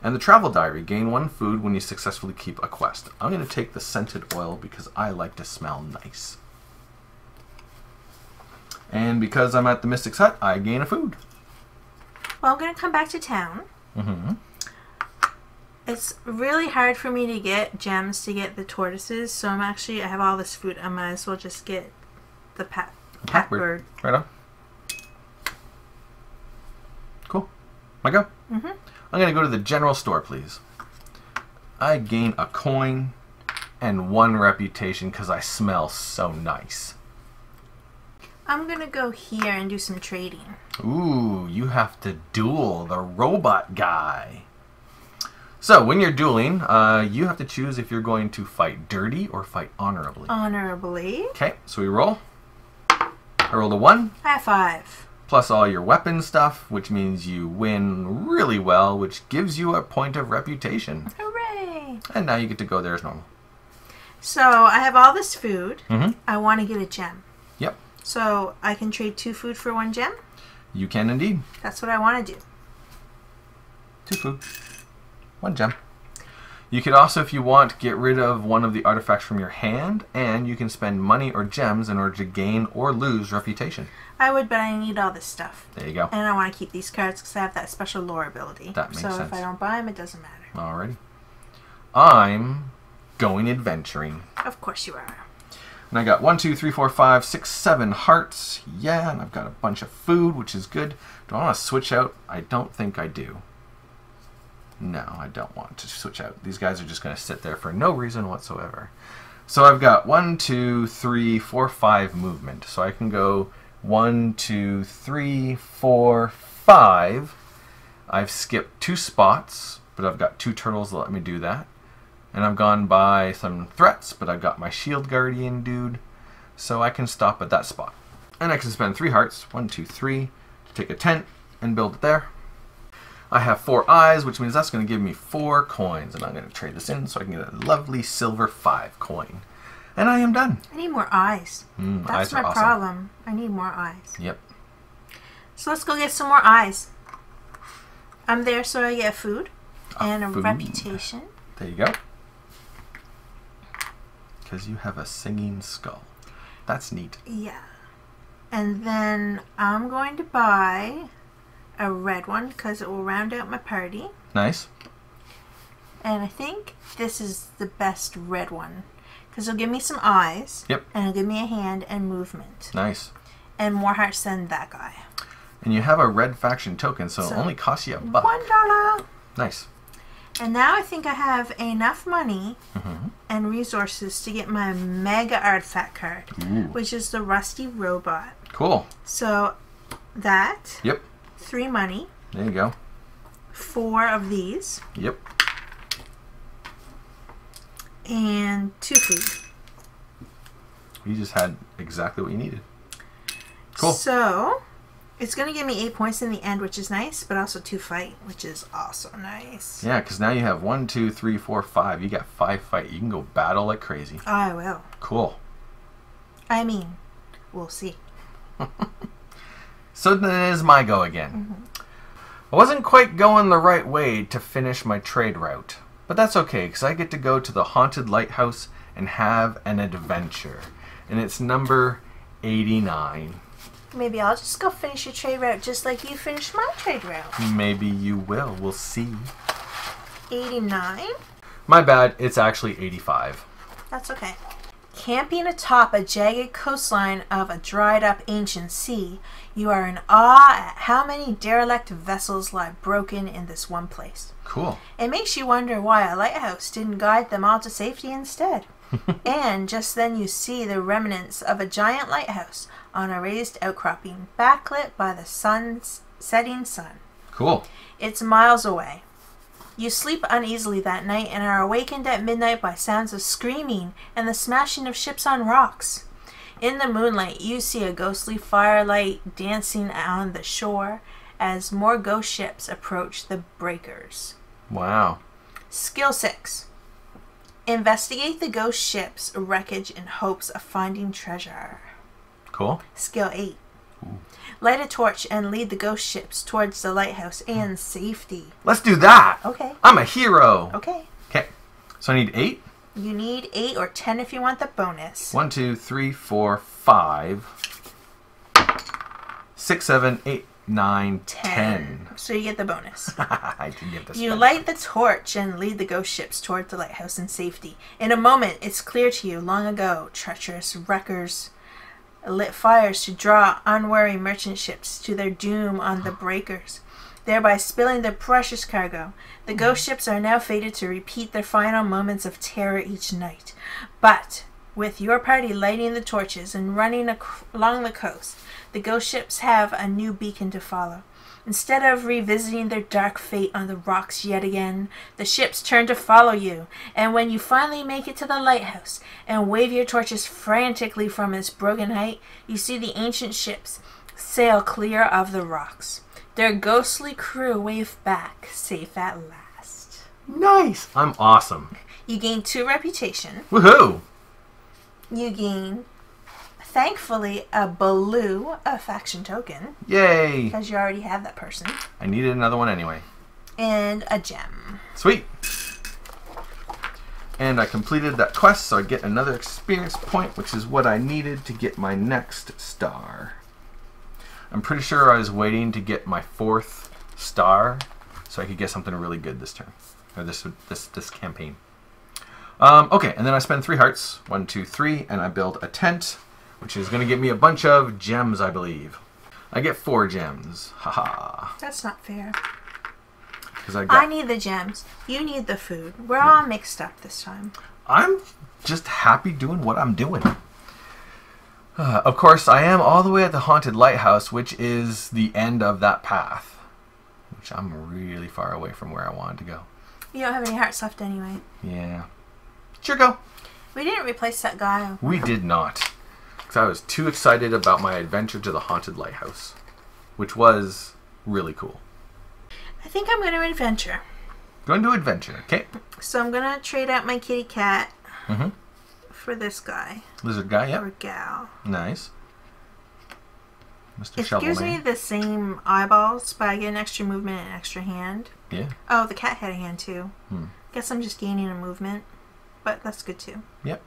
And the Travel Diary, gain 1 food when you successfully keep a quest. I'm going to take the Scented Oil because I like to smell nice. And because I'm at the Mystic's Hut, I gain a food. Well, I'm going to come back to town. Mm-hmm. It's really hard for me to get gems to get the tortoises, so I'm actually, I have all this food, I might as well just get the packbird. Right on. Cool. My go? Mm-hmm. I'm going to go to the general store, please. I gain a coin and 1 reputation because I smell so nice. I'm going to go here and do some trading. Ooh, you have to duel the robot guy. So, when you're dueling, you have to choose if you're going to fight dirty or fight honorably. Honorably. Okay, so we roll. I rolled a 1. I have 5. Plus all your weapon stuff, which means you win really well, which gives you a point of reputation. Hooray! And now you get to go there as normal. So, I have all this food. Mm-hmm. I want to get a gem. Yep. So, I can trade 2 food for 1 gem? You can indeed. That's what I want to do. 2 food. 1 gem. You could also, if you want, get rid of one of the artifacts from your hand, and you can spend money or gems in order to gain or lose reputation. I would, but I need all this stuff. There you go. And I want to keep these cards because I have that special lore ability. That makes sense. So if I don't buy them, it doesn't matter. Alrighty. I'm going adventuring. Of course you are. And I got 1, 2, 3, 4, 5, 6, 7 hearts. Yeah, and I've got a bunch of food, which is good. Do I want to switch out? I don't think I do. No, I don't want to switch out. These guys are just going to sit there for no reason whatsoever. So I've got 1, 2, 3, 4, 5 movement. So I can go 1, 2, 3, 4, 5. I've skipped 2 spots, but I've got 2 turtles that let me do that. And I've gone by some threats, but I've got my shield guardian dude. So I can stop at that spot. And I can spend 3 hearts, 1, 2, 3, to take a tent and build it there. I have 4 eyes, which means that's going to give me 4 coins. And I'm going to trade this in so I can get a lovely silver 5 coin. And I am done. I need more eyes. That's my problem. I need more eyes. Yep. So let's go get some more eyes. I'm there so I get food and a reputation. There you go. Because you have a singing skull. That's neat. Yeah. And then I'm going to buy a red one because it will round out my party. Nice. And I think this is the best red one because it'll give me some eyes. Yep. And it'll give me a hand and movement. Nice. And more hearts than that guy. And you have a red faction token, so it only costs you $1. $1. Nice. And now I think I have enough money and resources to get my mega artifact card, which is the rusty robot. Cool. So that. Yep. 3 money. There you go. 4 of these. Yep. And 2 food. You just had exactly what you needed. Cool. So, it's going to give me 8 points in the end, which is nice, but also 2 fight, which is also nice. Yeah, because now you have 1, 2, 3, 4, 5. You got 5 fight. You can go battle like crazy. I will. Cool. I mean, we'll see. So then it is my go again. I wasn't quite going the right way to finish my trade route. But that's okay, because I get to go to the Haunted Lighthouse and have an adventure. And it's number 89. Maybe I'll just go finish your trade route just like you finished my trade route. Maybe you will. We'll see. 89? My bad. It's actually 85. That's okay. Camping atop a jagged coastline of a dried-up ancient sea, you are in awe at how many derelict vessels lie broken in this one place. Cool. It makes you wonder why a lighthouse didn't guide them all to safety instead. And just then you see the remnants of a giant lighthouse on a raised outcropping, backlit by the setting sun. Cool. It's miles away. You sleep uneasily that night and are awakened at midnight by sounds of screaming and the smashing of ships on rocks. In the moonlight, you see a ghostly firelight dancing on the shore as more ghost ships approach the breakers. Wow. Skill 6. Investigate the ghost ship's wreckage in hopes of finding treasure. Cool. Skill 8. Light a torch and lead the ghost ships towards the lighthouse and safety. Let's do that. Okay. I'm a hero. Okay. Okay. So I need 8? You need 8 or 10 if you want the bonus. 1, 2, 3, 4, 5, 6, 7, 8, 9, 10. So you get the bonus. I didn't get this. You light the torch and lead the ghost ships towards the lighthouse in safety. In a moment, it's clear to you long ago, treacherous wreckers lit fires to draw unwary merchant ships to their doom on the breakers, thereby spilling their precious cargo. The ghost ships are now fated to repeat their final moments of terror each night. But with your party lighting the torches and running along the coast, the ghost ships have a new beacon to follow. Instead of revisiting their dark fate on the rocks yet again, the ships turn to follow you, and when you finally make it to the lighthouse and wave your torches frantically from its broken height, you see the ancient ships sail clear of the rocks. Their ghostly crew wave back, safe at last. Nice! I'm awesome. You gain 2 reputation. Woohoo! You gain, thankfully, a blue faction token. Yay! Because you already have that person. I needed another one anyway. And a gem. Sweet! And I completed that quest, so I get another experience point, which is what I needed to get my next star. I'm pretty sure I was waiting to get my 4th star so I could get something really good this turn, or this campaign. Okay, and then I spend 3 hearts, 1, 2, 3, and I build a tent, which is going to give me a bunch of gems, I believe. I get 4 gems. Haha. That's not fair. I need the gems. You need the food. We're all mixed up this time. I'm just happy doing what I'm doing. Of course, I am all the way at the Haunted Lighthouse, which is the end of that path. Which I'm really far away from where I wanted to go. You don't have any hearts left anyway. Yeah. Sure, go. We didn't replace that guy. We did not. Because I was too excited about my adventure to the Haunted Lighthouse. Which was really cool. I think I'm going to adventure. Going to adventure, okay. So I'm going to trade out my kitty cat. Mm-hmm. For this guy. Lizard guy, yeah. Or gal. Nice. Mr. Shovelman. It gives me the same eyeballs, but I get an extra movement and an extra hand. Yeah. Oh, the cat had a hand too. Hmm. Guess I'm just gaining a movement, but that's good too. Yep.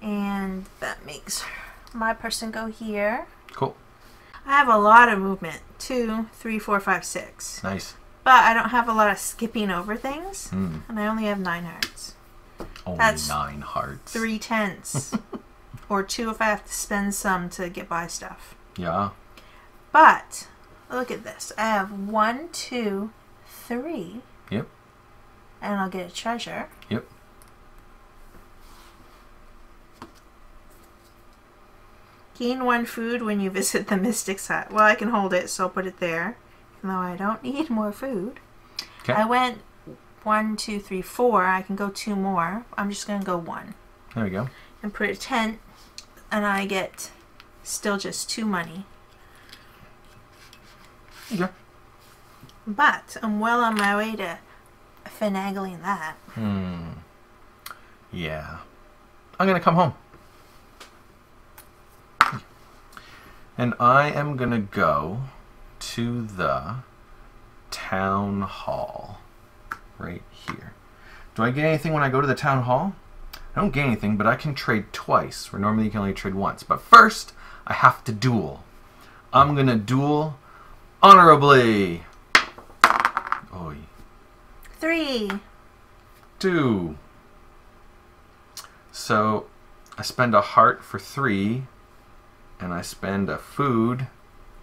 And that makes my person go here. Cool. I have a lot of movement. 2, 3, 4, 5, 6. Nice. But I don't have a lot of skipping over things, and I only have 9 hearts. Only that's 9 hearts. 3 tenths. Or 2 if I have to spend some to get by stuff. Yeah. But look at this. I have 1, 2, 3. Yep. And I'll get a treasure. Yep. Gain 1 food when you visit the Mystic's Hut. Well, I can hold it, so I'll put it there. Even though I don't need more food. Okay. I went 1, 2, 3, 4. I can go 2 more. I'm just going to go 1. There we go. And put a tent, and I get still just 2 money. Yeah. But I'm well on my way to finagling that. Hmm. Yeah. I'm going to come home. And I am going to go to the town hall. Right here. Do I get anything when I go to the town hall? I don't get anything, but I can trade twice, where normally you can only trade once. But first, I have to duel. I'm going to duel honorably. Oy. 3. 2. So, I spend a heart for 3, and I spend a food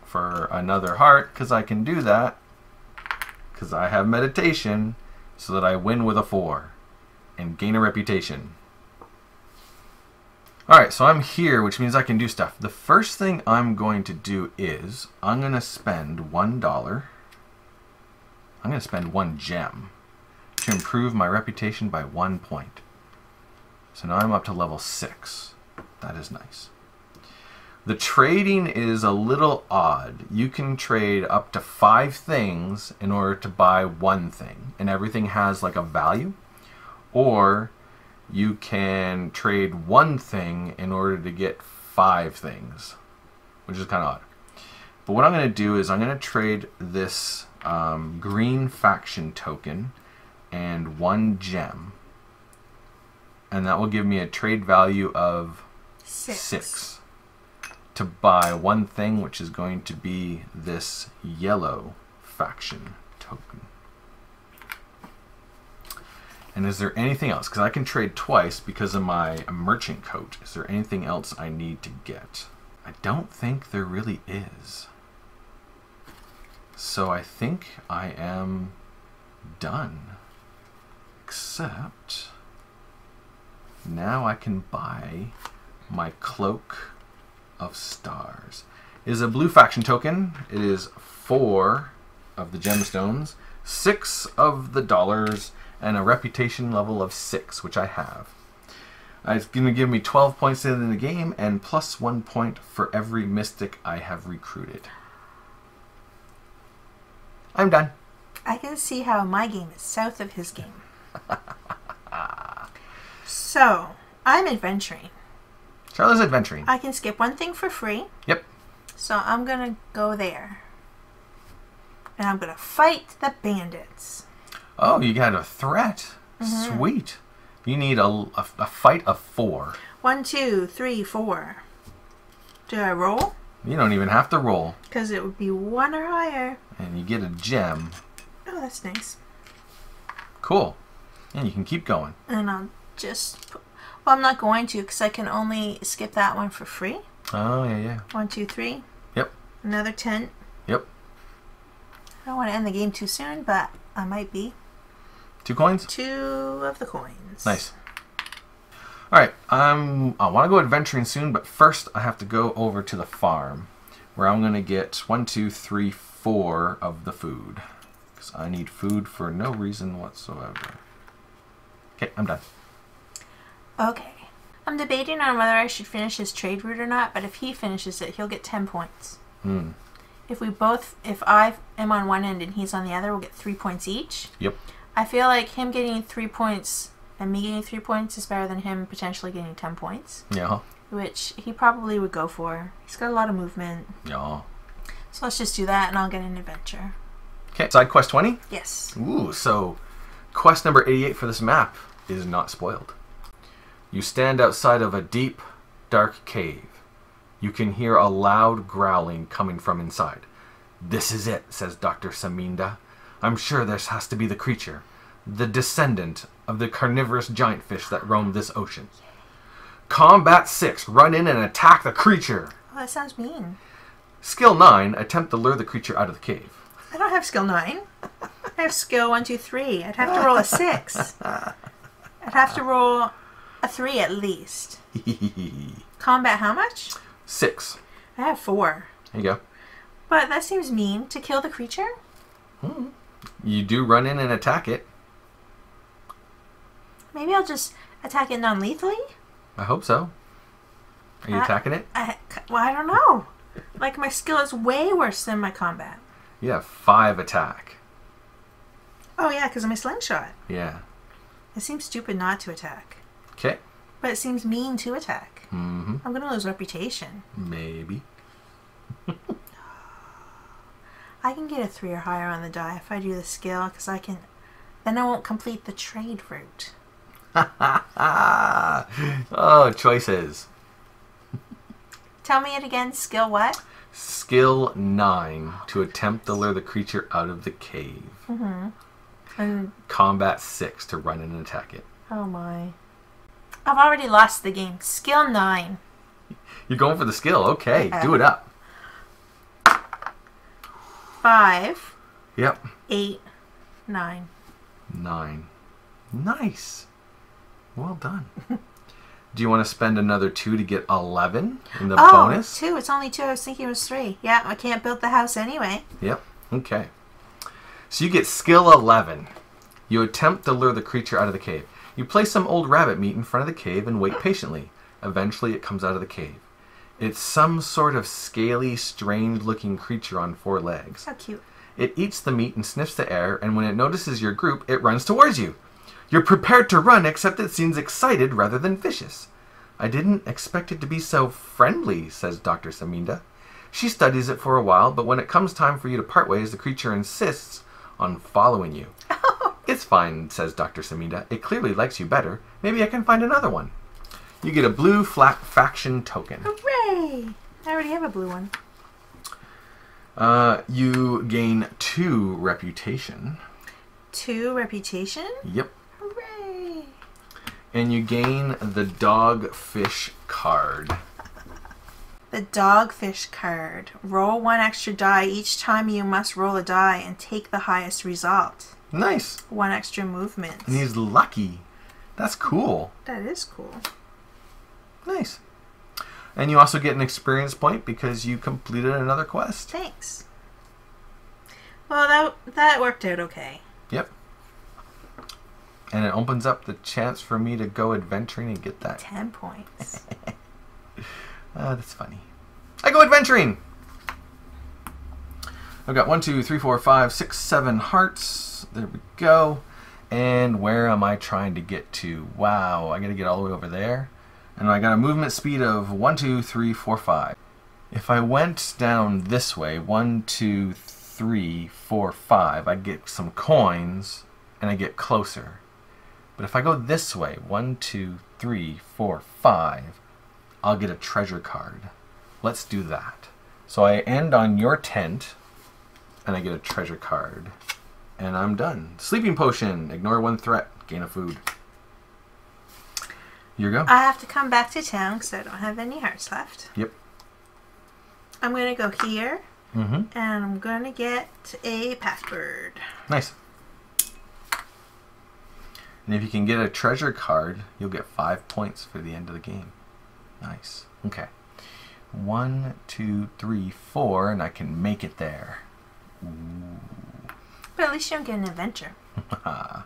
for another heart, because I can do that, because I have meditation. So that I win with a 4 and gain a reputation. Alright, so I'm here, which means I can do stuff. The first thing I'm going to do is I'm going to spend $1. I'm going to spend 1 gem to improve my reputation by 1 point. So now I'm up to level 6. That is nice. The trading is a little odd. You can trade up to 5 things in order to buy 1 thing, and everything has like a value. Or you can trade 1 thing in order to get 5 things, which is kind of odd. But what I'm going to do is I'm going to trade this green faction token and one gem. And that will give me a trade value of six to buy one thing, which is going to be this yellow faction token. And is there anything else? Because I can trade twice because of my merchant coat. Is there anything else I need to get? I don't think there really is. So I think I am done. Except now I can buy my Cloak of Stars. It is a blue faction token. It is 4 of the gemstones, 6 of the dollars, and a reputation level of 6, which I have. It's going to give me 12 points in the game and plus 1 point for every mystic I have recruited. I'm done. I can see how my game is south of his game. So, I'm adventuring. Charlotte's adventuring. I can skip one thing for free. Yep. So I'm going to go there. And I'm going to fight the bandits. Oh, you got a threat. Mm-hmm. Sweet. You need a fight of 4. 1, 2, 3, 4. Do I roll? You don't even have to roll. Because it would be 1 or higher. And you get a gem. Oh, that's nice. Cool. And you can keep going. And I'll just... Well, I'm not going to because I can only skip that one for free. Oh, yeah, yeah. 1, 2, 3. Yep. Another tent. Yep. I don't want to end the game too soon, but I might be. 2 coins? 2 of the coins. Nice. Alright, I want to go adventuring soon, but first I have to go over to the farm, where I'm going to get 1, 2, 3, 4 of the food. Because I need food for no reason whatsoever. Okay, I'm done. Okay. I'm debating on whether I should finish his trade route or not, but if he finishes it, he'll get 10 points. Hmm. If I am on one end and he's on the other, we'll get 3 points each. Yep. I feel like him getting 3 points and me getting 3 points is better than him potentially getting 10 points. Yeah. Which he probably would go for. He's got a lot of movement. Yeah. So let's just do that and I'll get an adventure. Okay. Side quest 20? Yes. Ooh, so quest number 88 for this map is not spoiled. You stand outside of a deep, dark cave. You can hear a loud growling coming from inside. "This is it," says Dr. Saminda. "I'm sure this has to be the creature, the descendant of the carnivorous giant fish that roamed this ocean. Combat 6, run in and attack the creature." Oh, that sounds mean. Skill 9, attempt to lure the creature out of the cave. I don't have skill 9. I have skill 1, 2, 3. I'd have to roll a 6. I'd have to roll a 3 at least. Combat how much? 6. I have 4. There you go. But that seems mean to kill the creature. Hmm. You do run in and attack it. Maybe I'll just attack it non-lethally. I hope so. Are you attacking it? Well, I don't know. Like, my skill is way worse than my combat. You have 5 attack. Oh, yeah, because of my slingshot. Yeah. It seems stupid not to attack. Okay. But it seems mean to attack. Mm-hmm. I'm going to lose reputation. Maybe. I can get a 3 or higher on the die if I do the skill, because I can... Then I won't complete the trade route. Oh, choices. Tell me it again. Skill what? Skill 9, to attempt to lure the creature out of the cave. Mm-hmm. And combat 6, to run in and attack it. Oh, my. I've already lost the game. Skill 9. You're going for the skill. Okay, yeah. Do it up. 5. Yep. 8. 9. 9. Nice. Well done. Do you want to spend another 2 to get 11 in the bonus? Oh, 2. It's only 2. I was thinking it was 3. Yeah, I can't build the house anyway. Yep. Okay. So you get skill 11. You attempt to lure the creature out of the cave. You place some old rabbit meat in front of the cave and wait patiently. Eventually it comes out of the cave. It's some sort of scaly, strange-looking creature on 4 legs. How cute. It eats the meat and sniffs the air, and when it notices your group, it runs towards you. You're prepared to run, except it seems excited rather than vicious. "I didn't expect it to be so friendly," says Dr. Saminda. She studies it for a while, but when it comes time for you to part ways, the creature insists on following you. It's fine, says Dr. Saminda. It clearly likes you better. Maybe I can find another one. You get a blue faction token. Hooray! I already have a blue one. You gain 2 reputation. 2 reputation? Yep. Hooray! And you gain the dogfish card. The dogfish card. Roll 1 extra die. Each time you must roll a die and take the highest result. Nice. 1 extra movement. And he's lucky. That's cool. That is cool. Nice. And you also get an experience point because you completed another quest. Thanks. Well, that worked out okay. Yep. And it opens up the chance for me to go adventuring and get that. 10 points. That's funny. I go adventuring! I've got 1, 2, 3, 4, 5, 6, 7 hearts. There we go. And where am I trying to get to? Wow, I gotta get all the way over there. And I got a movement speed of 1, 2, 3, 4, 5. If I went down this way, 1, 2, 3, 4, 5, I'd get some coins and I get closer. But if I go this way, 1, 2, 3, 4, 5, I'll get a treasure card. Let's do that. So I end on your tent and I get a treasure card. And I'm done. Sleeping potion. Ignore 1 threat. Gain a food. Your go. I have to come back to town because I don't have any hearts left. Yep. I'm going to go here, and I'm going to get a password. Nice. And if you can get a treasure card, you'll get 5 points for the end of the game. Nice. Okay. 1, 2, 3, 4, and I can make it there. Ooh. But at least you don't get an adventure. I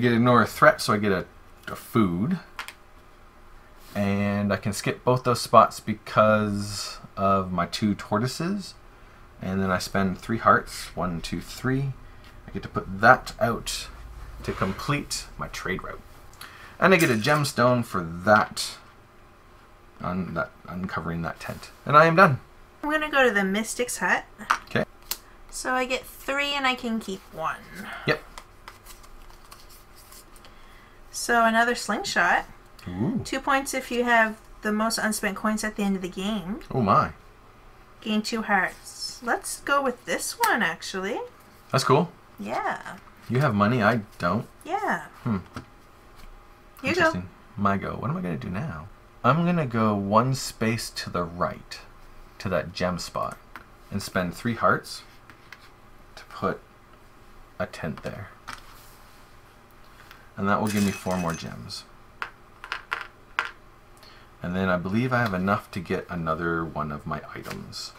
get ignore a threat, so I get a food. And I can skip both those spots because of my 2 tortoises. And then I spend 3 hearts. 1, 2, 3. I get to put that out to complete my trade route. And I get a gemstone for that, on that uncovering that tent. And I am done. I'm going to go to the Mystic's Hut. Okay. So I get 3 and I can keep 1. Yep. So another slingshot. Ooh. 2 points if you have the most unspent coins at the end of the game. Oh my. Gain 2 hearts. Let's go with this one, actually. That's cool. Yeah. You have money, I don't. Yeah. Hmm. You go. My go. What am I going to do now? I'm going to go 1 space to the right to that gem spot and spend 3 hearts to put a tent there. And that will give me 4 more gems. And then I believe I have enough to get another one of my items.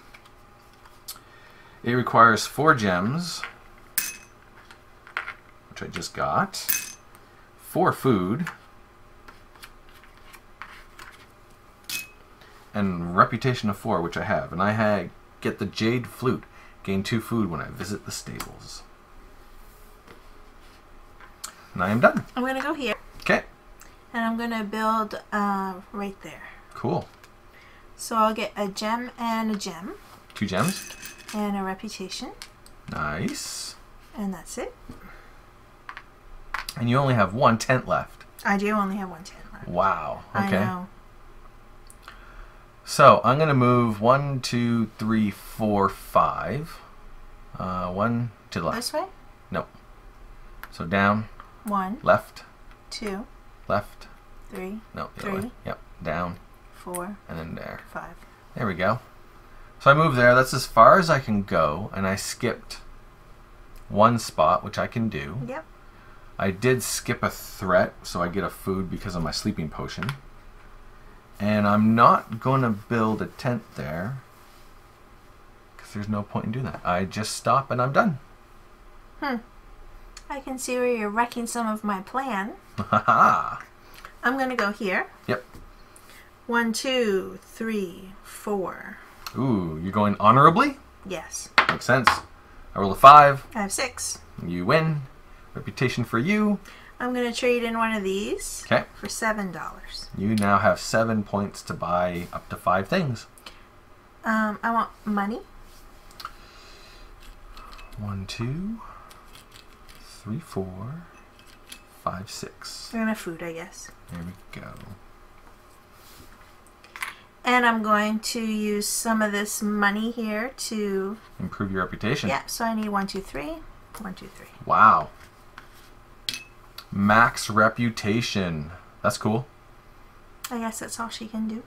It requires 4 gems, which I just got, 4 food, and reputation of 4, which I have. And I get the jade flute, gain 2 food when I visit the stables. And I am done. I'm going to go here. Okay. And I'm going to build right there. Cool. So I'll get a gem and a gem. 2 gems. And a reputation. Nice. And that's it. And you only have 1 tent left. I do only have 1 tent left. Wow. Okay. I know. So I'm going to move 1, 2, 3, 4, 5. 1 to the left. This way? No. So down. 1. Left. 2. Left. 3. No. 3. Yep. Down. 4. And then there. 5. There we go. So I moved there. That's as far as I can go. And I skipped 1 spot, which I can do. Yep. I did skip a threat, so I get a food because of my sleeping potion. And I'm not going to build a tent there because there's no point in doing that. I just stop and I'm done. Hmm. I can see where you're wrecking some of my plan. I'm going to go here. Yep. 1, 2, 3, 4. Ooh, you're going honorably? Yes. Makes sense. I roll a 5. I have 6. You win. Reputation for you. I'm going to trade in one of these for $7. You now have 7 points to buy up to 5 things. I want money. 1, 2, 3, 4, 5, 6. And a food, I guess. There we go. And I'm going to use some of this money here to... improve your reputation. Yeah, so I need 1, 2, 3, 1, 2, 3. Wow. Max reputation. That's cool. I guess that's all she can do.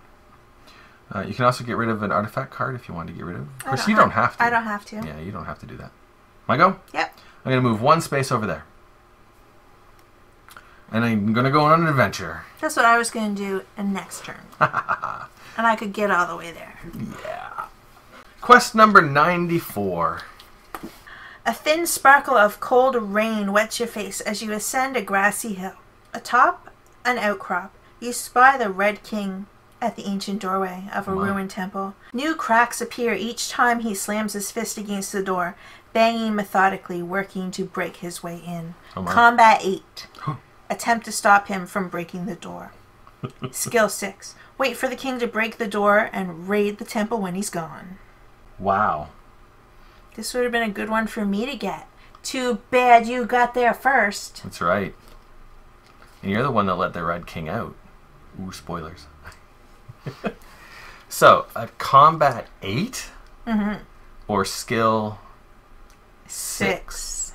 You can also get rid of an artifact card if you want to get rid of. Of course, you don't have to. I don't have to. Yeah, you don't have to do that. Am I go? Yep. I'm going to move one space over there. And I'm going to go on an adventure. That's what I was going to do in next turn. And I could get all the way there. Yeah. Quest number 94. A thin sparkle of cold rain wets your face as you ascend a grassy hill. Atop an outcrop, you spy the Red King at the ancient doorway of a ruined temple. New cracks appear each time he slams his fist against the door, banging methodically, working to break his way in. Combat 8. Attempt to stop him from breaking the door. Skill 6. Wait for the king to break the door and raid the temple when he's gone. Wow. This would have been a good one for me to get. Too bad you got there first. That's right. And you're the one that let the Red King out. Ooh, spoilers. So, a combat 8? Mm-hmm. Or skill 6?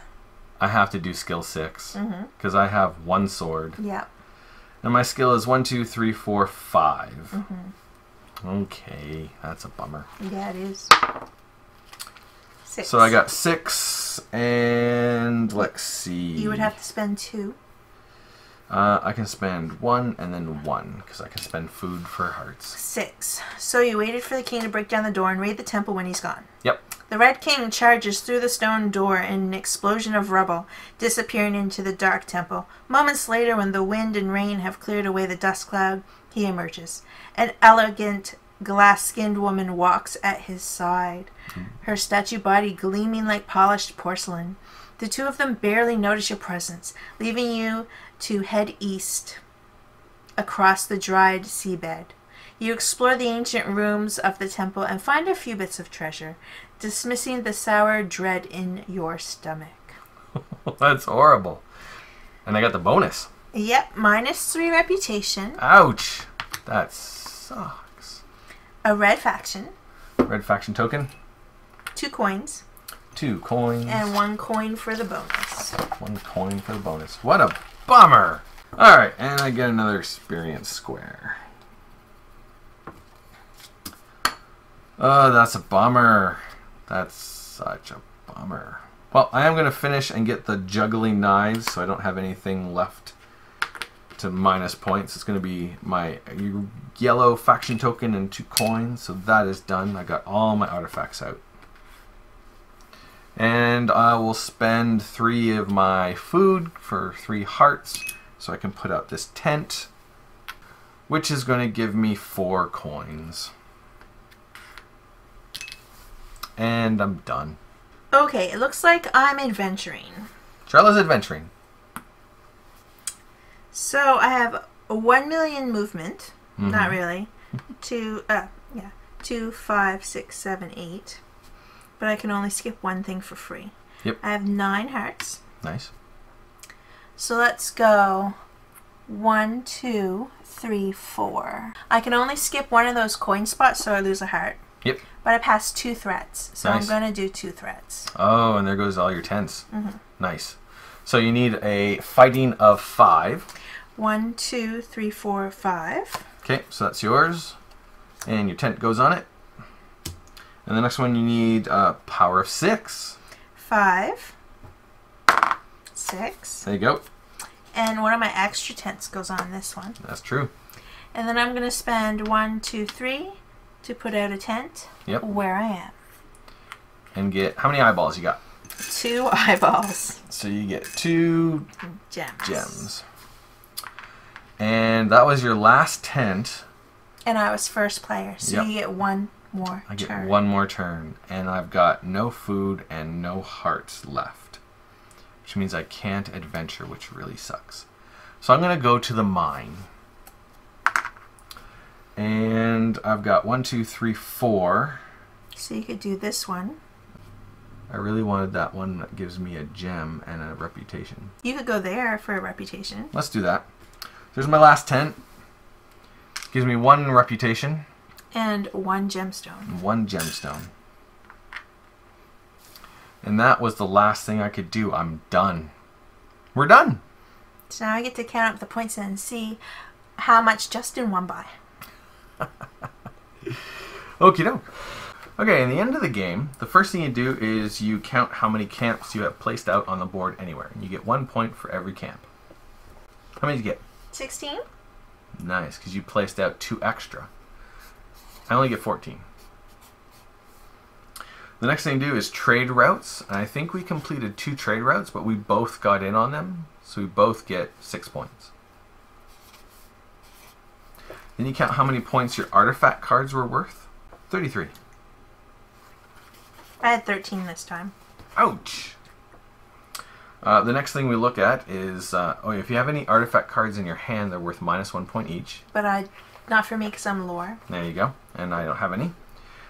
I have to do skill 6. Because I have one sword. Yeah. And my skill is 1, 2, 3, 4, 5. Okay, that's a bummer. Yeah, it is. 6. So I got 6, and let's see. You would have to spend 2. I can spend 1 and then 1, because I can spend food for hearts. 6. So you waited for the king to break down the door and raid the temple when he's gone. Yep. The Red King charges through the stone door in an explosion of rubble, disappearing into the dark temple. Moments later, when the wind and rain have cleared away the dust cloud, he emerges. An elegant, glass-skinned woman walks at his side, her statue body gleaming like polished porcelain. The two of them barely notice your presence, leaving you to head east across the dried seabed. You explore the ancient rooms of the temple and find a few bits of treasure, dismissing the sour dread in your stomach. That's horrible. And I got the bonus. Yep, -3 reputation. Ouch. That sucks. A red faction. Red faction token. 2 coins. 2 coins. And 1 coin for the bonus. 1 coin for the bonus. What a bummer! Alright, and I get another experience square. Oh, that's a bummer. That's such a bummer. Well, I am going to finish and get the juggling knives, so I don't have anything left to minus points. It's going to be my yellow faction token and 2 coins, so that is done. I got all my artifacts out. And I will spend 3 of my food for 3 hearts so I can put up this tent, which is going to give me 4 coins. And I'm done. Okay, it looks like I'm adventuring. Trella's adventuring. So I have 1,000,000 movement. Not really. 2, 5, 6, 7, 8. But I can only skip one thing for free. Yep. I have 9 hearts. Nice. So let's go 1, 2, 3, 4. I can only skip one of those coin spots, so I lose a heart. Yep. But I passed 2 threats, so nice. I'm going to do 2 threats. Oh, and there goes all your tens. Nice. So you need a fighting of 5. 1, 2, 3, 4, 5. Okay, so that's yours. And your tent goes on it. And the next one you need power of 6. 5. 6. There you go. And one of my extra tents goes on this one. That's true. And then I'm going to spend 1, 2, 3 to put out a tent where I am. And get, how many eyeballs you got? 2 eyeballs. So you get 2 gems. And that was your last tent. And I was first player, so you get 1 more turn. I get 1 more turn, and I've got no food and no hearts left, which means I can't adventure, which really sucks. So I'm going to go to the mine, and I've got 1, 2, 3, 4, So you could do this one. I really wanted that one that gives me a gem and a reputation. You could go there for a reputation. Let's do that. There's my last tent. Gives me one reputation. And one gemstone. And one gemstone. And that was the last thing I could do. I'm done. We're done. So now I get to count up the points and see how much Justin won by. Okie doke. Okay, in the end of the game, the first thing you do is you count how many camps you have placed out on the board anywhere. And you get 1 point for every camp. How many did you get? 16. Nice, because you placed out 2 extra. I only get 14. The next thing to do is trade routes. And I think we completed 2 trade routes, but we both got in on them. So we both get 6 points. Then you count how many points your artifact cards were worth. 33. I had 13 this time. Ouch! The next thing we look at is, if you have any artifact cards in your hand, they're worth -1 point each. But not for me, because I'm lore. There you go. And I don't have any.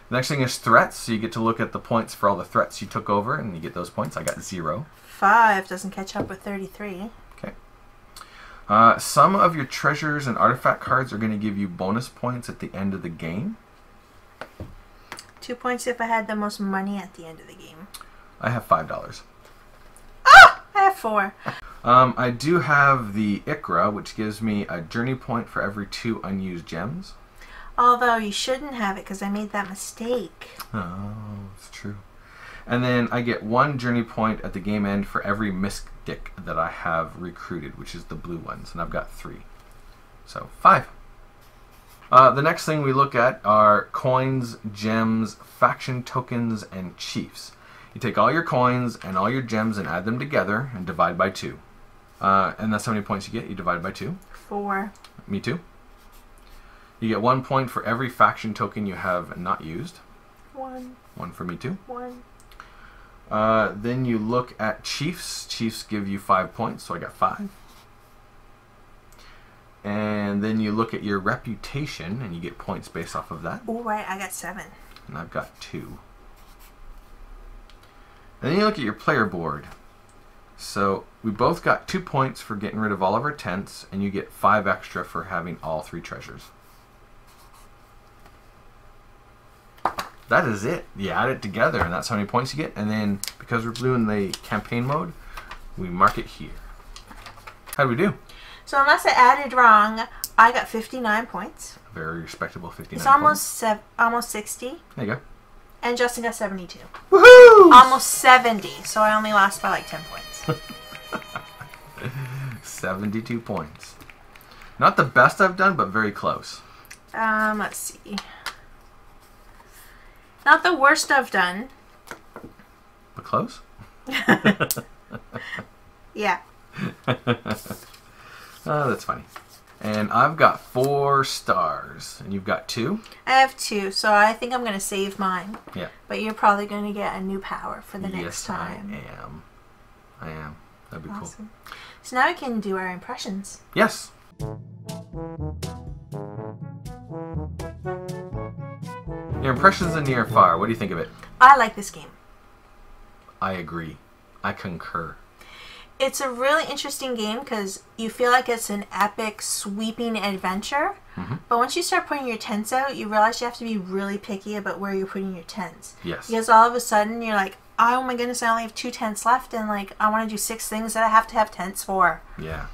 The next thing is threats, so you get to look at the points for all the threats you took over, and you get those points. I got 0. 5 doesn't catch up with 33. Okay. Some of your treasures and artifact cards are going to give you bonus points at the end of the game. 2 points if I had the most money at the end of the game. I have $5. Ah! I have 4. I do have the Ikra, which gives me a journey point for every 2 unused gems. Although you shouldn't have it because I made that mistake. Oh, it's true. And then I get 1 journey point at the game end for every mystic that I have recruited, which is the blue ones, and I've got 3. So 5. The next thing we look at are coins, gems, faction tokens, and chiefs. You take all your coins and all your gems and add them together and divide by 2. And that's how many points you get. You divide by 2. 4. Me too. You get 1 point for every faction token you have not used. 1. 1 for me too. 1. Then you look at chiefs. Chiefs give you 5 points, so I got 5. And then you look at your reputation, and you get points based off of that. Oh, right, I got 7. And I've got 2. And then you look at your player board. So we both got 2 points for getting rid of all of our tents, and you get 5 extra for having all 3 treasures. That is it. You add it together, and that's how many points you get. And then, because we're blue in the campaign mode, we mark it here. How do we do? So unless I added wrong, I got 59 points. Very respectable 59 points. It's almost 60. There you go. And Justin got 72. Woohoo! Almost 70, so I only lost by like 10 points. 72 points. Not the best I've done, but very close. Let's see. Not the worst I've done. But close? Yeah. Oh, that's funny. And I've got 4 stars. And you've got 2? I have 2, so I think I'm going to save mine. Yeah. But you're probably going to get a new power for the next time. Yes, I am. That'd be awesome. Cool. So now we can do our impressions. Yes. Your impressions of Near and Far. What do you think of it? I like this game. I agree. I concur. It's a really interesting game because you feel like it's an epic, sweeping adventure. Mm-hmm. But once you start putting your tents out, you realize you have to be really picky about where you're putting your tents. Yes. Because all of a sudden you're like, oh my goodness, I only have 2 tents left, and like I want to do 6 things that I have to have tents for. Yeah.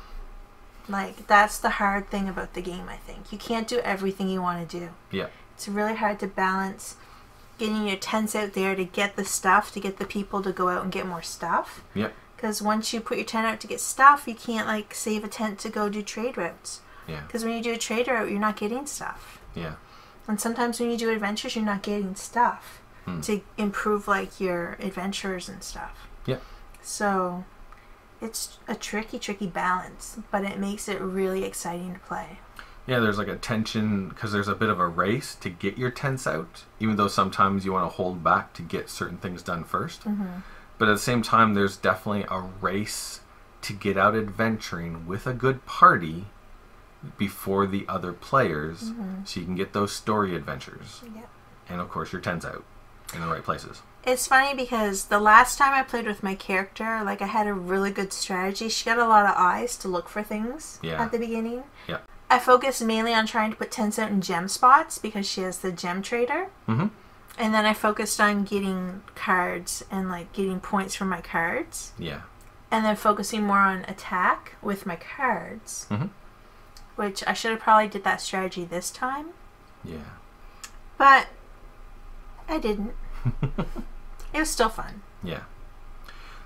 Like that's the hard thing about the game, I think. You can't do everything you want to do. Yeah. It's really hard to balance getting your tents out there to get the stuff, to get the people to go out and get more stuff. Yeah. Because once you put your tent out to get stuff, you can't, like, save a tent to go do trade routes. Yeah. Because when you do a trade route, you're not getting stuff. Yeah. And sometimes when you do adventures, you're not getting stuff to improve, like, your adventures and stuff. Yeah. So it's a tricky, tricky balance, but it makes it really exciting to play. Yeah, there's, like, a tension because there's a bit of a race to get your tents out, even though sometimes you want to hold back to get certain things done first. Mm-hmm. But at the same time, there's definitely a race to get out adventuring with a good party before the other players, so you can get those story adventures. Yep. And of course, your tents out. in the right places. It's funny because the last time I played with my character, like, I had a really good strategy. She got a lot of eyes to look for things at the beginning. Yeah. I focused mainly on trying to put tents out in gem spots because she has the gem trader. Mm-hmm. And then I focused on getting cards and, like, getting points from my cards. Yeah. And then focusing more on attack with my cards. Mm-hmm. Which I should have probably did that strategy this time. Yeah. But I didn't. It was still fun. Yeah.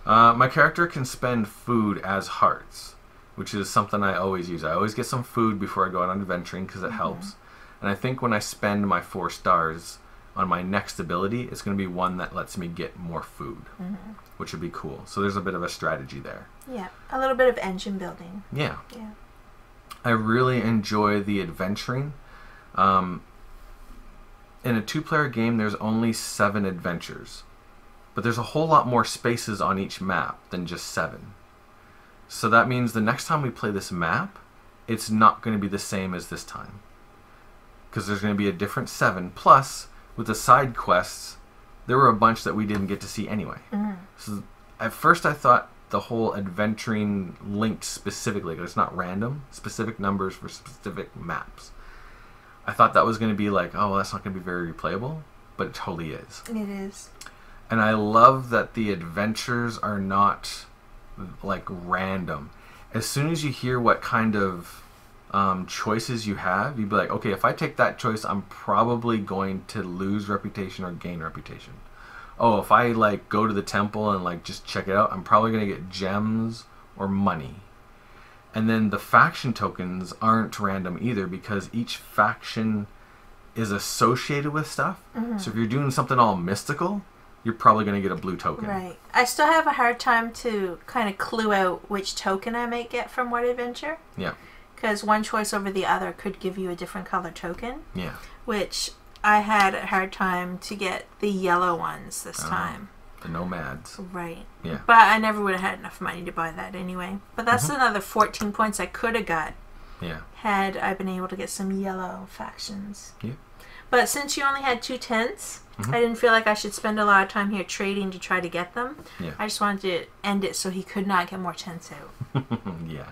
My character can spend food as hearts, which is something I always use. I always get some food before I go out on adventuring because it helps. And I think when I spend my 4 stars on my next ability, it's going to be one that lets me get more food, which would be cool. So there's a bit of a strategy there. Yeah. A little bit of engine building. Yeah. Yeah. I really enjoy the adventuring. In a 2-player game, there's only 7 adventures, but there's a whole lot more spaces on each map than just 7. So that means the next time we play this map, it's not going to be the same as this time, because there's going to be a different 7. Plus, with the side quests, there were a bunch that we didn't get to see anyway. So at first I thought the whole adventuring linked specifically, because it's not random, specific numbers for specific maps. I thought that was going to be like, oh, well, that's not going to be very replayable, but it totally is. It is. And I love that the adventures are not, like, random. As soon as you hear what kind of choices you have, you'd be like, okay, if I take that choice, I'm probably going to lose reputation or gain reputation. Oh, if I, like, go to the temple and, like, just check it out, I'm probably going to get gems or money. And then the faction tokens aren't random either, because each faction is associated with stuff. So if you're doing something all mystical, you're probably going to get a blue token. Right. I still have a hard time to kind of clue out which token I might get from what adventure. Yeah. Because one choice over the other could give you a different color token. Yeah. Which I had a hard time to get the yellow ones this time. The nomads. Right. Yeah. But I never would have had enough money to buy that anyway. But that's another 14 points I could have got. Yeah. Had I been able to get some yellow factions. Yeah. But since you only had 2 tents, I didn't feel like I should spend a lot of time here trading to try to get them. Yeah. I just wanted to end it so he could not get more tents out. Yeah.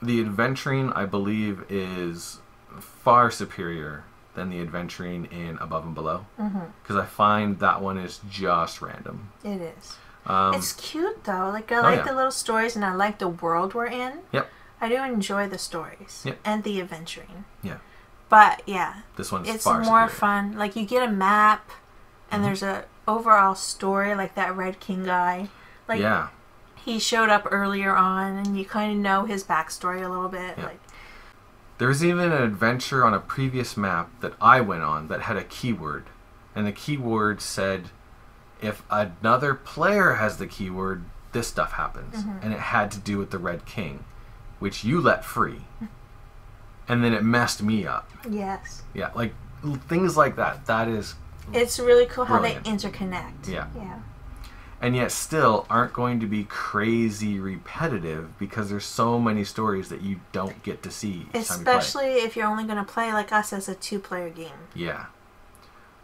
The adventuring, I believe, is far superior than the adventuring in Above and Below, because I find that one is just random. It is. It's cute though. Like, I like the little stories, and I like the world we're in. Yep. I do enjoy the stories and the adventuring. Yeah. But yeah, this one's far more fun. Like, you get a map, and there's a overall story. Like that Red King guy. Like, he showed up earlier on, and you kind of know his backstory a little bit. Like. There's even an adventure on a previous map that I went on that had a keyword. And the keyword said, if another player has the keyword, this stuff happens. And it had to do with the Red King, which you let free. And then it messed me up. Yes. Yeah, like, things like that. That is It's really cool brilliant. How they interconnect. Yeah. Yeah. And yet still aren't going to be crazy repetitive, because there's so many stories that you don't get to see. Especially if you're only going to play, like us, as a 2-player game. Yeah.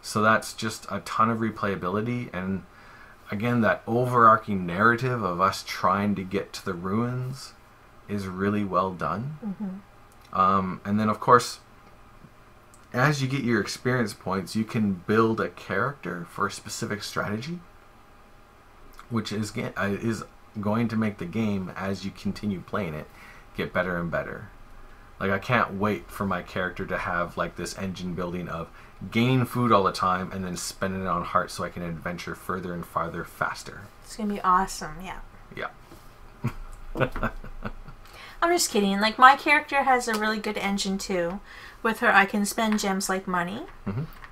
So that's just a ton of replayability. And again, that overarching narrative of us trying to get to the ruins is really well done. And then, of course, as you get your experience points, you can build a character for a specific strategy, which is going to make the game, as you continue playing it, get better and better. Like, I can't wait for my character to have, like, this engine building of gain food all the time and then spending it on heart so I can adventure further and farther faster. It's going to be awesome, yeah. Yeah. I'm just kidding. Like, my character has a really good engine, too. With her, I can spend gems like money.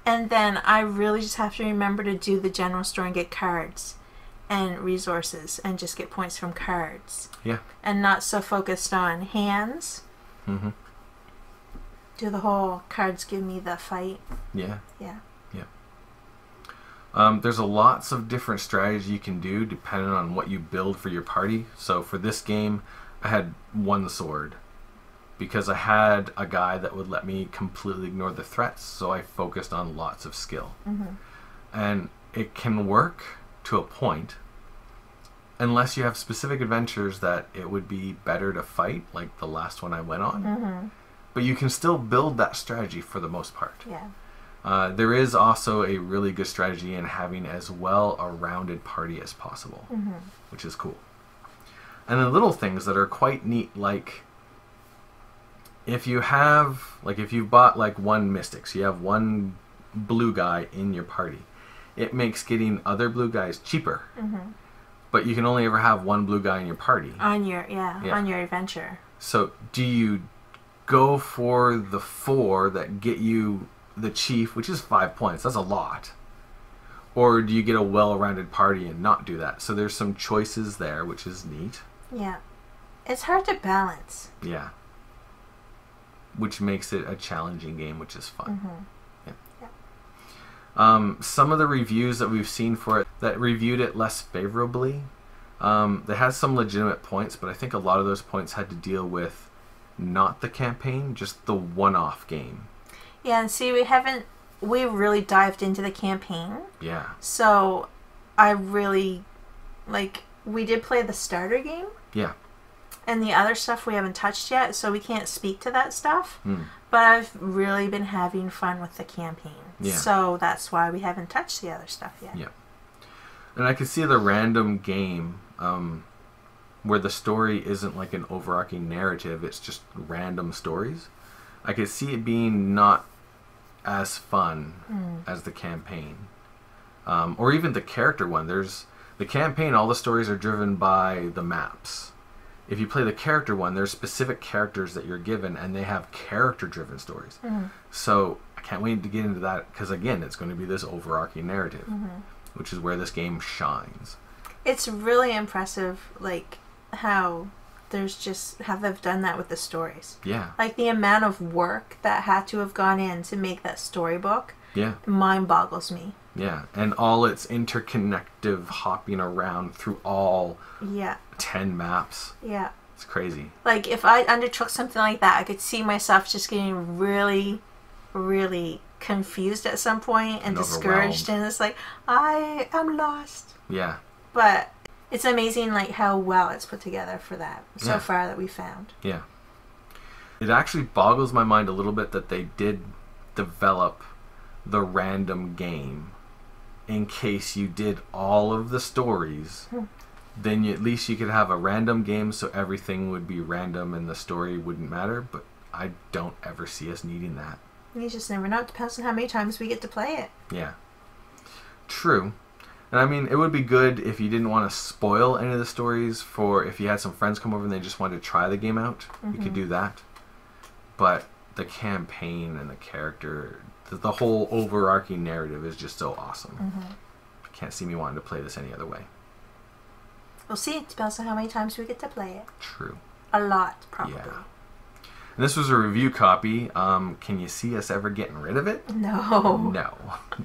And then I really just have to remember to do the general store and get cards. And resources, and just get points from cards. Yeah. And not so focused on hands. Do the whole cards give me the fight. Yeah. Yeah. Yeah. There's lots of different strategies you can do depending on what you build for your party. So for this game, I had one sword. because I had a guy that would let me completely ignore the threats, so I focused on lots of skill. Mm-hmm. And it can work to a point, unless you have specific adventures that it would be better to fight, like the last one I went on. Mm-hmm. But you can still build that strategy for the most part. Yeah. There is also a really good strategy in having as well a rounded party as possible, mm-hmm. which is cool. And the little things that are quite neat, like if you have, like if you bought like one mystic, so you have one blue guy in your party, it makes getting other blue guys cheaper. Mm-hmm. But you can only ever have one blue guy in your party. On your, yeah, on your adventure. So do you go for the 4 that get you the chief, which is 5 points, that's a lot, or do you get a well-rounded party and not do that? So there's some choices there, which is neat. Yeah, it's hard to balance. Yeah, which makes it a challenging game, which is fun. Mm-hmm. Some of the reviews that we've seen for it that reviewed it less favorably, it has some legitimate points, but I think a lot of those points had to deal with not the campaign, just the one-off game. Yeah, and see, we really dived into the campaign. Yeah. So, I really, like, we did play the starter game. Yeah. And the other stuff we haven't touched yet, so we can't speak to that stuff. Mm. But I've really been having fun with the campaign. Yeah. So, that's why we haven't touched the other stuff yet. Yeah. And I can see the random game, where the story isn't like an overarching narrative, it's just random stories. I could see it being not as fun as the campaign, or even the character one. There's the campaign, all the stories are driven by the maps. If you play the character one, there's specific characters that you're given, and they have character driven stories. So I can't wait to get into that, because again, it's going to be this overarching narrative, which is where this game shines. It's really impressive, like how there's just how they've done that with the stories. Yeah. Like the amount of work that had to have gone in to make that storybook. Yeah. Mind boggles me. Yeah. And all its interconnective hopping around through all 10 maps. Yeah. It's crazy. Like if I undertook something like that, I could see myself just getting really, really confused at some point and discouraged. And it's like, I am lost. Yeah. But it's amazing, like, how well it's put together for that so far that we found. Yeah. It actually boggles my mind a little bit that they did develop the random game in case you did all of the stories. Then you, at least you could have a random game, so everything would be random and the story wouldn't matter. But I don't ever see us needing that. You just never know. It depends on how many times we get to play it. Yeah. True. And I mean, it would be good if you didn't want to spoil any of the stories for if you had some friends come over and they just wanted to try the game out. Mm-hmm. You could do that. But the campaign and the character, the whole overarching narrative is just so awesome. Mm-hmm. Can't see me wanting to play this any other way. We'll see. It depends on how many times we get to play it. True. A lot, probably. Yeah. And this was a review copy. Can you see us ever getting rid of it? No. No.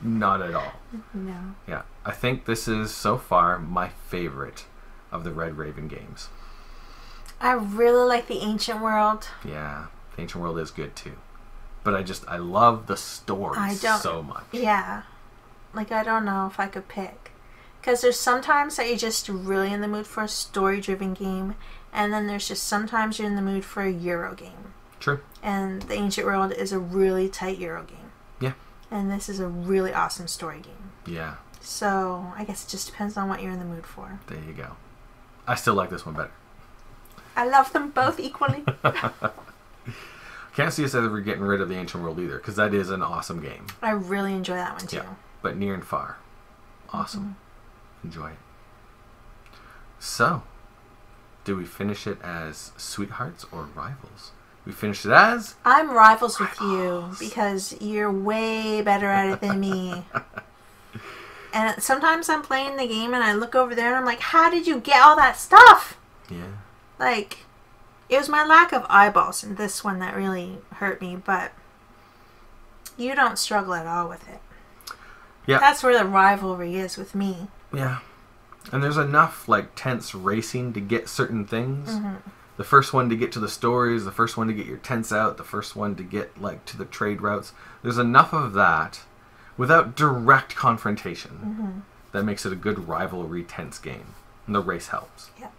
Not at all. No. Yeah. I think this is, so far, my favorite of the Red Raven games. I really like the Ancient World. Yeah. The Ancient World is good, too. But I love the story so much. Yeah. Like, I don't know if I could pick. Because there's sometimes that you're just really in the mood for a story-driven game. And then there's just sometimes you're in the mood for a Euro game. True. And the Ancient World is a really tight Euro game. Yeah. And this is a really awesome story game. Yeah. So I guess it just depends on what you're in the mood for. There you go. I still like this one better. I love them both equally. Can't see us ever getting rid of the Ancient World either, because that is an awesome game. I really enjoy that one too. Yeah. But Near and Far. Awesome. Mm-hmm. Enjoy it. So, do we finish it as Sweethearts or Rivals? We finished it as... I'm rivals with you, because you're way better at it than me. And sometimes I'm playing the game and I look over there and I'm like, how did you get all that stuff? Yeah. Like, it was my lack of eyeballs in this one that really hurt me, but you don't struggle at all with it. Yeah. That's where the rivalry is with me. Yeah. And there's enough, like, tense racing to get certain things the first one to get to the stories, the first one to get your tents out, the first one to get like to the trade routes. There's enough of that without direct confrontation that makes it a good rivalry tense game, and the race helps. Yeah.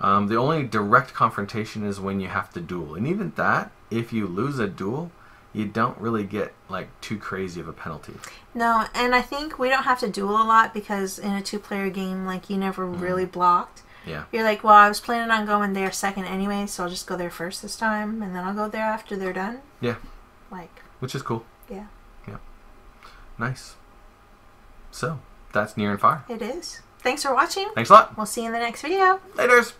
The only direct confrontation is when you have to duel, and even that, if you lose a duel, you don't really get like too crazy of a penalty. No, and I think we don't have to duel a lot because in a two-player game, like you never really blocked. Yeah. You're like, well, I was planning on going there second anyway, so I'll just go there first this time, and then I'll go there after they're done. Yeah. Like. Which is cool. Yeah. Yeah. Nice. So that's Near and Far. It is. Thanks for watching. Thanks a lot. We'll see you in the next video. Laters.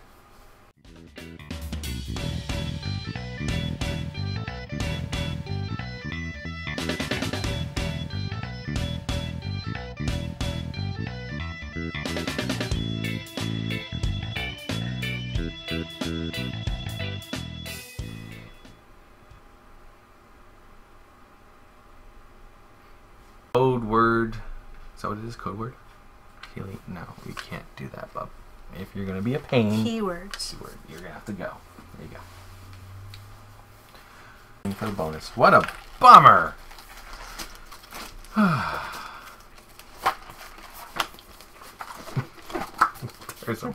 Code word. Is that what it is? Code word? Keely? No, you can't do that, bub. If you're going to be a pain. Keywords. Keyword. You're going to have to go. There you go. For a bonus. What a bummer! There's a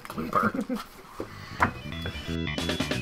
blooper.